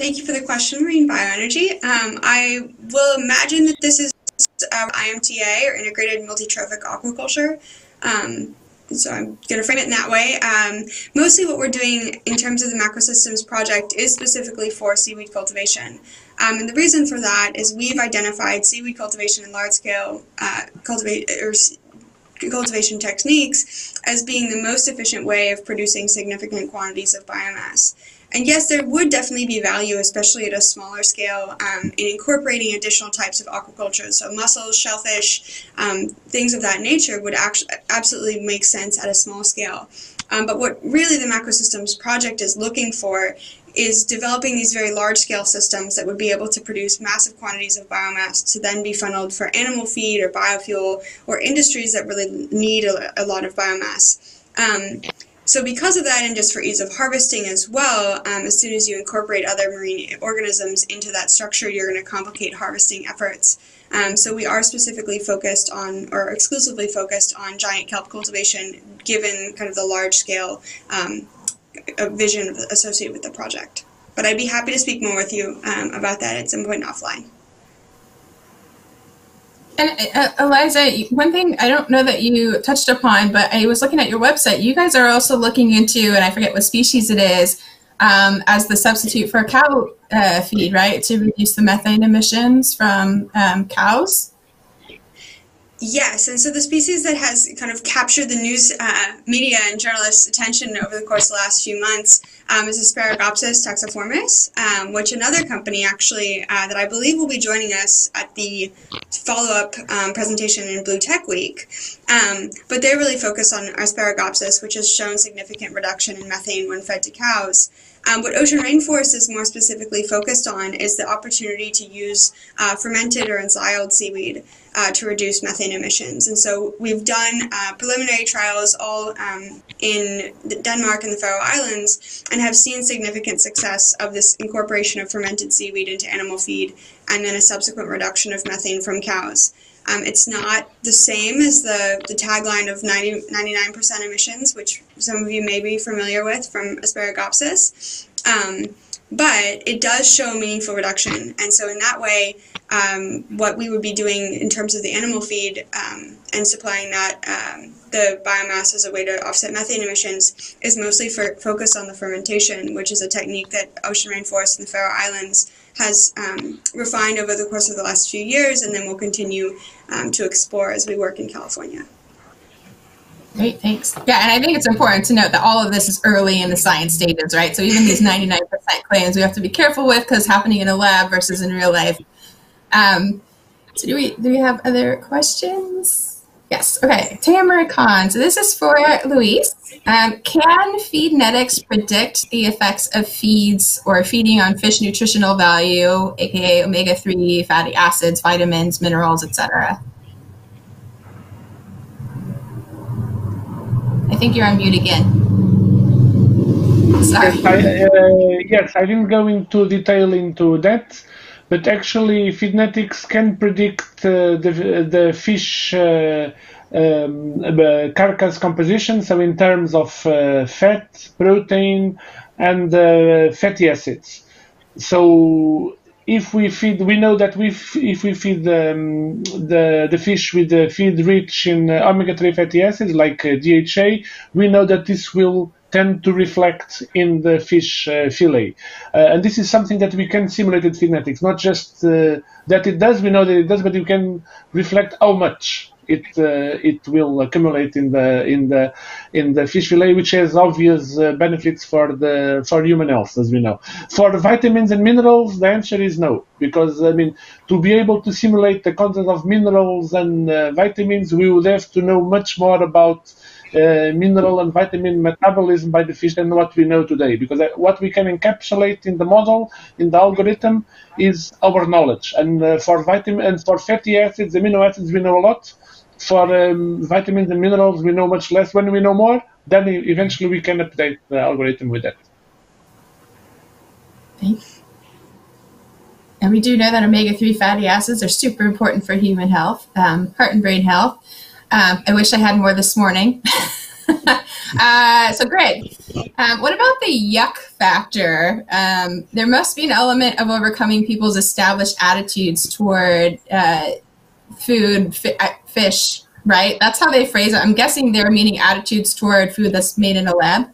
Thank you for the question, Marine Bioenergy. Um, I will imagine that this is our I M T A, or Integrated Multitrophic Aquaculture. Um, so I'm going to frame it in that way. Um, mostly what we're doing in terms of the Macrosystems project is specifically for seaweed cultivation. Um, and the reason for that is we've identified seaweed cultivation and large-scale uh, cultivate or cultivation techniques as being the most efficient way of producing significant quantities of biomass. And yes, there would definitely be value, especially at a smaller scale, um, in incorporating additional types of aquaculture. So mussels, shellfish, um, things of that nature would actually absolutely make sense at a small scale. Um, but what really the Macrosystems project is looking for is developing these very large-scale systems that would be able to produce massive quantities of biomass to then be funneled for animal feed or biofuel or industries that really need a, a lot of biomass. Um, So because of that, and just for ease of harvesting as well, um, as soon as you incorporate other marine organisms into that structure, you're going to complicate harvesting efforts. Um, so we are specifically focused on, or exclusively focused on, giant kelp cultivation, given kind of the large scale um, vision associated with the project. But I'd be happy to speak more with you um, about that at some point offline. And uh, Eliza, one thing I don't know that you touched upon, but I was looking at your website. You guys are also looking into, and I forget what species it is, um, as the substitute for cow uh, feed, right? To reduce the methane emissions from um, cows? Yes, and so the species that has kind of captured the news uh, media and journalists' attention over the course of the last few months um, is Asparagopsis taxiformis, um, which another company actually uh, that I believe will be joining us at the follow-up um, presentation in Blue Tech Week. Um, but they're really focused on Asparagopsis, which has shown significant reduction in methane when fed to cows. Um, what Ocean Rainforest is more specifically focused on is the opportunity to use uh, fermented or ensiled seaweed uh, to reduce methane emissions. And so we've done uh, preliminary trials all um, in Denmark and the Faroe Islands, and have seen significant success of this incorporation of fermented seaweed into animal feed, and then a subsequent reduction of methane from cows. Um, it's not the same as the, the tagline of ninety, ninety-nine percent emissions, which some of you may be familiar with from Asparagopsis, um, but it does show meaningful reduction. And so in that way, um, what we would be doing in terms of the animal feed um, and supplying that um, the biomass as a way to offset methane emissions is mostly for, focused on the fermentation, which is a technique that Ocean Rainforest and the Faroe Islands has um, refined over the course of the last few years, and then we'll continue um, to explore as we work in California. Great, thanks. Yeah, and I think it's important to note that all of this is early in the science stages, right? So even these ninety-nine percent claims we have to be careful with, because happening in a lab versus in real life. Um, so do we, do we have other questions? Yes, okay, Tamara Khan. So this is for Luis. Um, can Feednetics predict the effects of feeds or feeding on fish nutritional value, aka omega three, fatty acids, vitamins, minerals, et cetera? I think you're on mute again. Sorry. Yes, I, uh, yes, I didn't go into detail into that, but actually Feednetics can predict uh, the, the fish uh, Um, uh, carcass composition, so in terms of uh, fat, protein, and uh, fatty acids. So if we feed, we know that we f if we feed um, the, the fish with the feed rich in uh, omega three fatty acids like uh, D H A, we know that this will tend to reflect in the fish uh, fillet. Uh, and this is something that we can simulate at Feednetics, not just uh, that it does, we know that it does, but you can reflect how much it uh, it will accumulate in the in the in the fish fillet, which has obvious uh, benefits for the for human health, as we know. For the vitamins and minerals, the answer is no, because I mean, to be able to simulate the content of minerals and uh, vitamins, we would have to know much more about Uh, mineral and vitamin metabolism by the fish than what we know today, because what we can encapsulate in the model, in the algorithm, is our knowledge. And uh, for vitamin and for fatty acids, amino acids, we know a lot. For um, vitamins and minerals, we know much less. When we know more, then eventually we can update the algorithm with that. Thanks. And we do know that omega three fatty acids are super important for human health, um, heart and brain health. Um, I wish I had more this morning. uh, so Greg, um, what about the yuck factor? Um, there must be an element of overcoming people's established attitudes toward uh, food, fi fish, right? That's how they phrase it. I'm guessing they're meaning attitudes toward food that's made in a lab.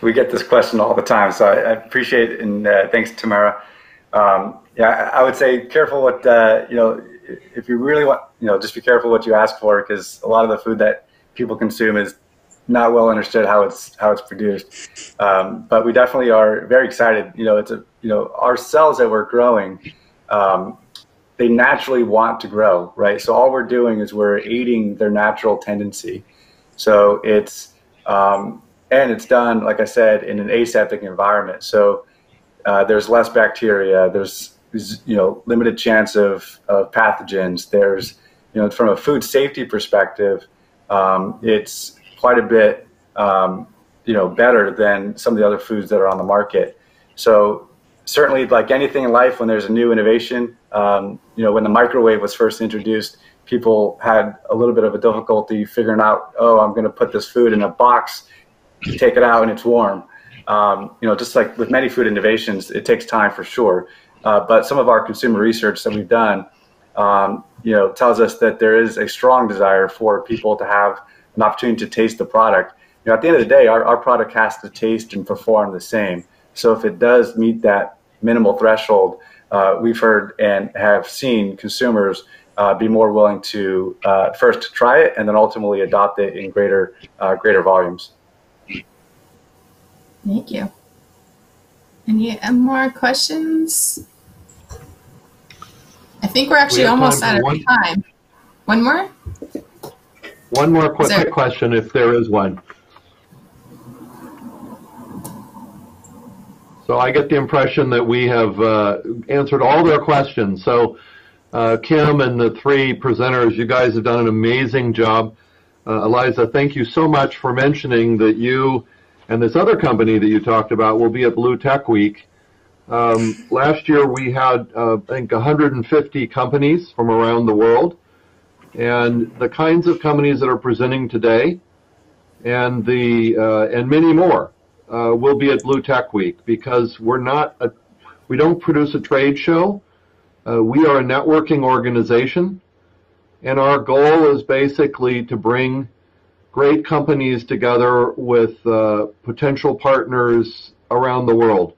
We get this question all the time, so I, I appreciate it, and uh, thanks, Tamara. Um, yeah, I, I would say careful what, uh, you know, if you really want, you know, just be careful what you ask for, because a lot of the food that people consume is not well understood how it's how it's produced. Um, but we definitely are very excited. You know, it's a you know our cells that we're growing, um, they naturally want to grow, right? So all we're doing is we're aiding their natural tendency. So it's um, and it's done, like I said, in an aseptic environment. So uh, there's less bacteria. There's you know limited chance of of pathogens. There's you know from a food safety perspective, um, it's quite a bit, um, you know, better than some of the other foods that are on the market. So certainly, like anything in life, when there's a new innovation, um, you know, when the microwave was first introduced, people had a little bit of a difficulty figuring out, oh, I'm going to put this food in a box, take it out, and it's warm. Um, you know, just like with many food innovations, it takes time for sure. Uh, but some of our consumer research that we've done, um, you know, tells us that there is a strong desire for people to have an opportunity to taste the product. You know, at the end of the day, our, our product has to taste and perform the same. So if it does meet that minimal threshold, uh, we've heard and have seen consumers uh, be more willing to uh, first try it and then ultimately adopt it in greater, uh, greater volumes. Thank you. Any more questions? I think we're actually we almost out of one. time. One more? One more quick, quick question, if there is one. So I get the impression that we have uh, answered all their questions. So uh, Kim and the three presenters, you guys have done an amazing job. Uh, Eliza, thank you so much for mentioning that you and this other company that you talked about will be at Blue Tech Week. Um, last year we had, uh, I think, one hundred fifty companies from around the world. And the kinds of companies that are presenting today, and the uh, and many more, uh, will be at Blue Tech Week, because we're not a, we don't produce a trade show. Uh, we are a networking organization, and our goal is basically to bring great companies together with uh, potential partners around the world.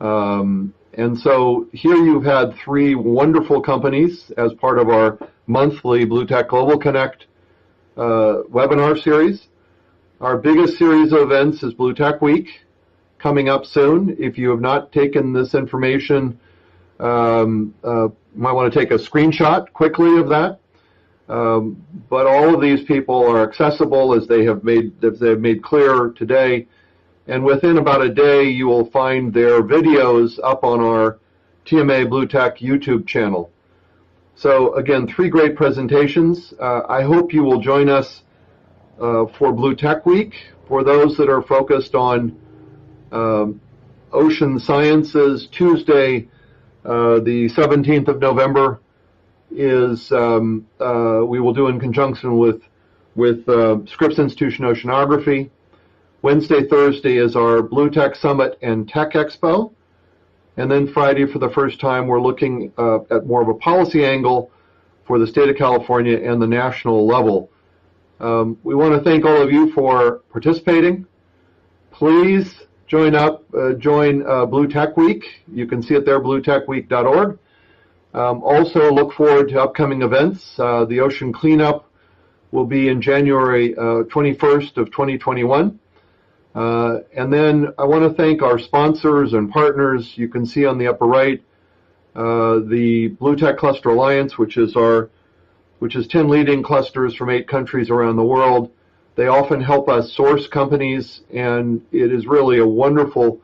Um, and so here you've had three wonderful companies as part of our monthly BlueTech Global Connect uh, webinar series. Our biggest series of events is BlueTech Week, coming up soon. If you have not taken this information, um, uh, you might want to take a screenshot quickly of that. Um, but all of these people are accessible, as they have made as they have made clear today. And within about a day, you will find their videos up on our T M A BlueTech YouTube channel. So again, three great presentations. Uh, I hope you will join us uh, for Blue Tech Week. For those that are focused on um, ocean sciences, Tuesday, uh, the seventeenth of November, is um, uh, we will do in conjunction with with uh, Scripps Institution Oceanography. Wednesday, Thursday is our Blue Tech Summit and Tech Expo. And then Friday, for the first time, we're looking uh, at more of a policy angle for the state of California and the national level. Um, we want to thank all of you for participating. Please join up, uh, join uh, Blue Tech Week. You can see it there, blue tech week dot org. Um, also, look forward to upcoming events. Uh, the Ocean Cleanup will be in January uh, twenty-first of twenty twenty-one. Uh, and then I want to thank our sponsors and partners. You can see on the upper right uh, the BlueTech Cluster Alliance, which is our, which is ten leading clusters from eight countries around the world. They often help us source companies, and it is really a wonderful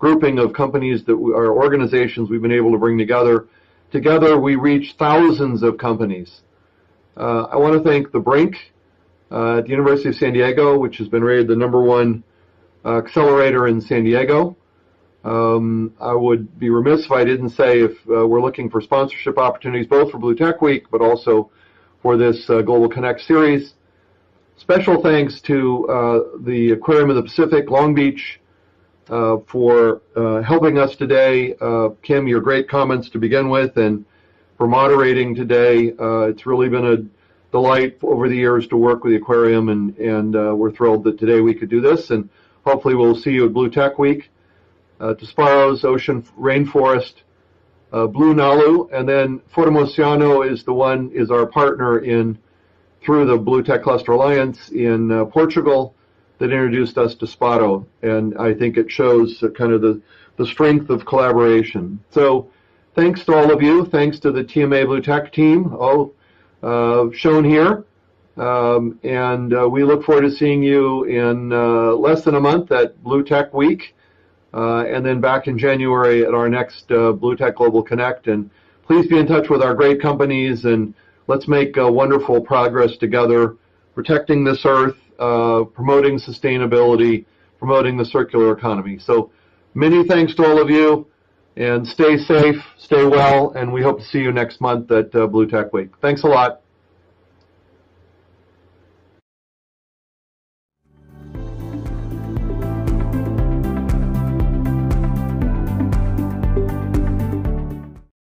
grouping of companies that we, our organizations we've been able to bring together. Together, we reach thousands of companies. Uh, I want to thank the Brink uh, at the University of San Diego, which has been rated the number one accelerator in San Diego. Um, I would be remiss if I didn't say if uh, we're looking for sponsorship opportunities, both for Blue Tech Week, but also for this uh, Global Connect series. Special thanks to uh, the Aquarium of the Pacific, Long Beach, uh, for uh, helping us today. Uh, Kim, your great comments to begin with, and for moderating today. Uh, it's really been a delight over the years to work with the aquarium, and, and uh, we're thrilled that today we could do this, and hopefully we'll see you at Blue Tech Week, uh, to Sparos, Ocean Rainforest, uh, Blue Nalu, and then Formoceano is the one, is our partner in, through the Blue Tech Cluster Alliance in uh, Portugal, that introduced us to Spato, and I think it shows uh, kind of the, the strength of collaboration. So thanks to all of you, thanks to the T M A Blue Tech team, all uh, shown here, um, and uh, we look forward to seeing you in uh, less than a month at Blue Tech Week, uh, and then back in January at our next uh, Blue Tech Global Connect, and please be in touch with our great companies, and let's make uh, wonderful progress together, protecting this earth, Uh, promoting sustainability, promoting the circular economy. So many thanks to all of you, and stay safe, stay well, and we hope to see you next month at uh, Blue Tech Week. Thanks a lot.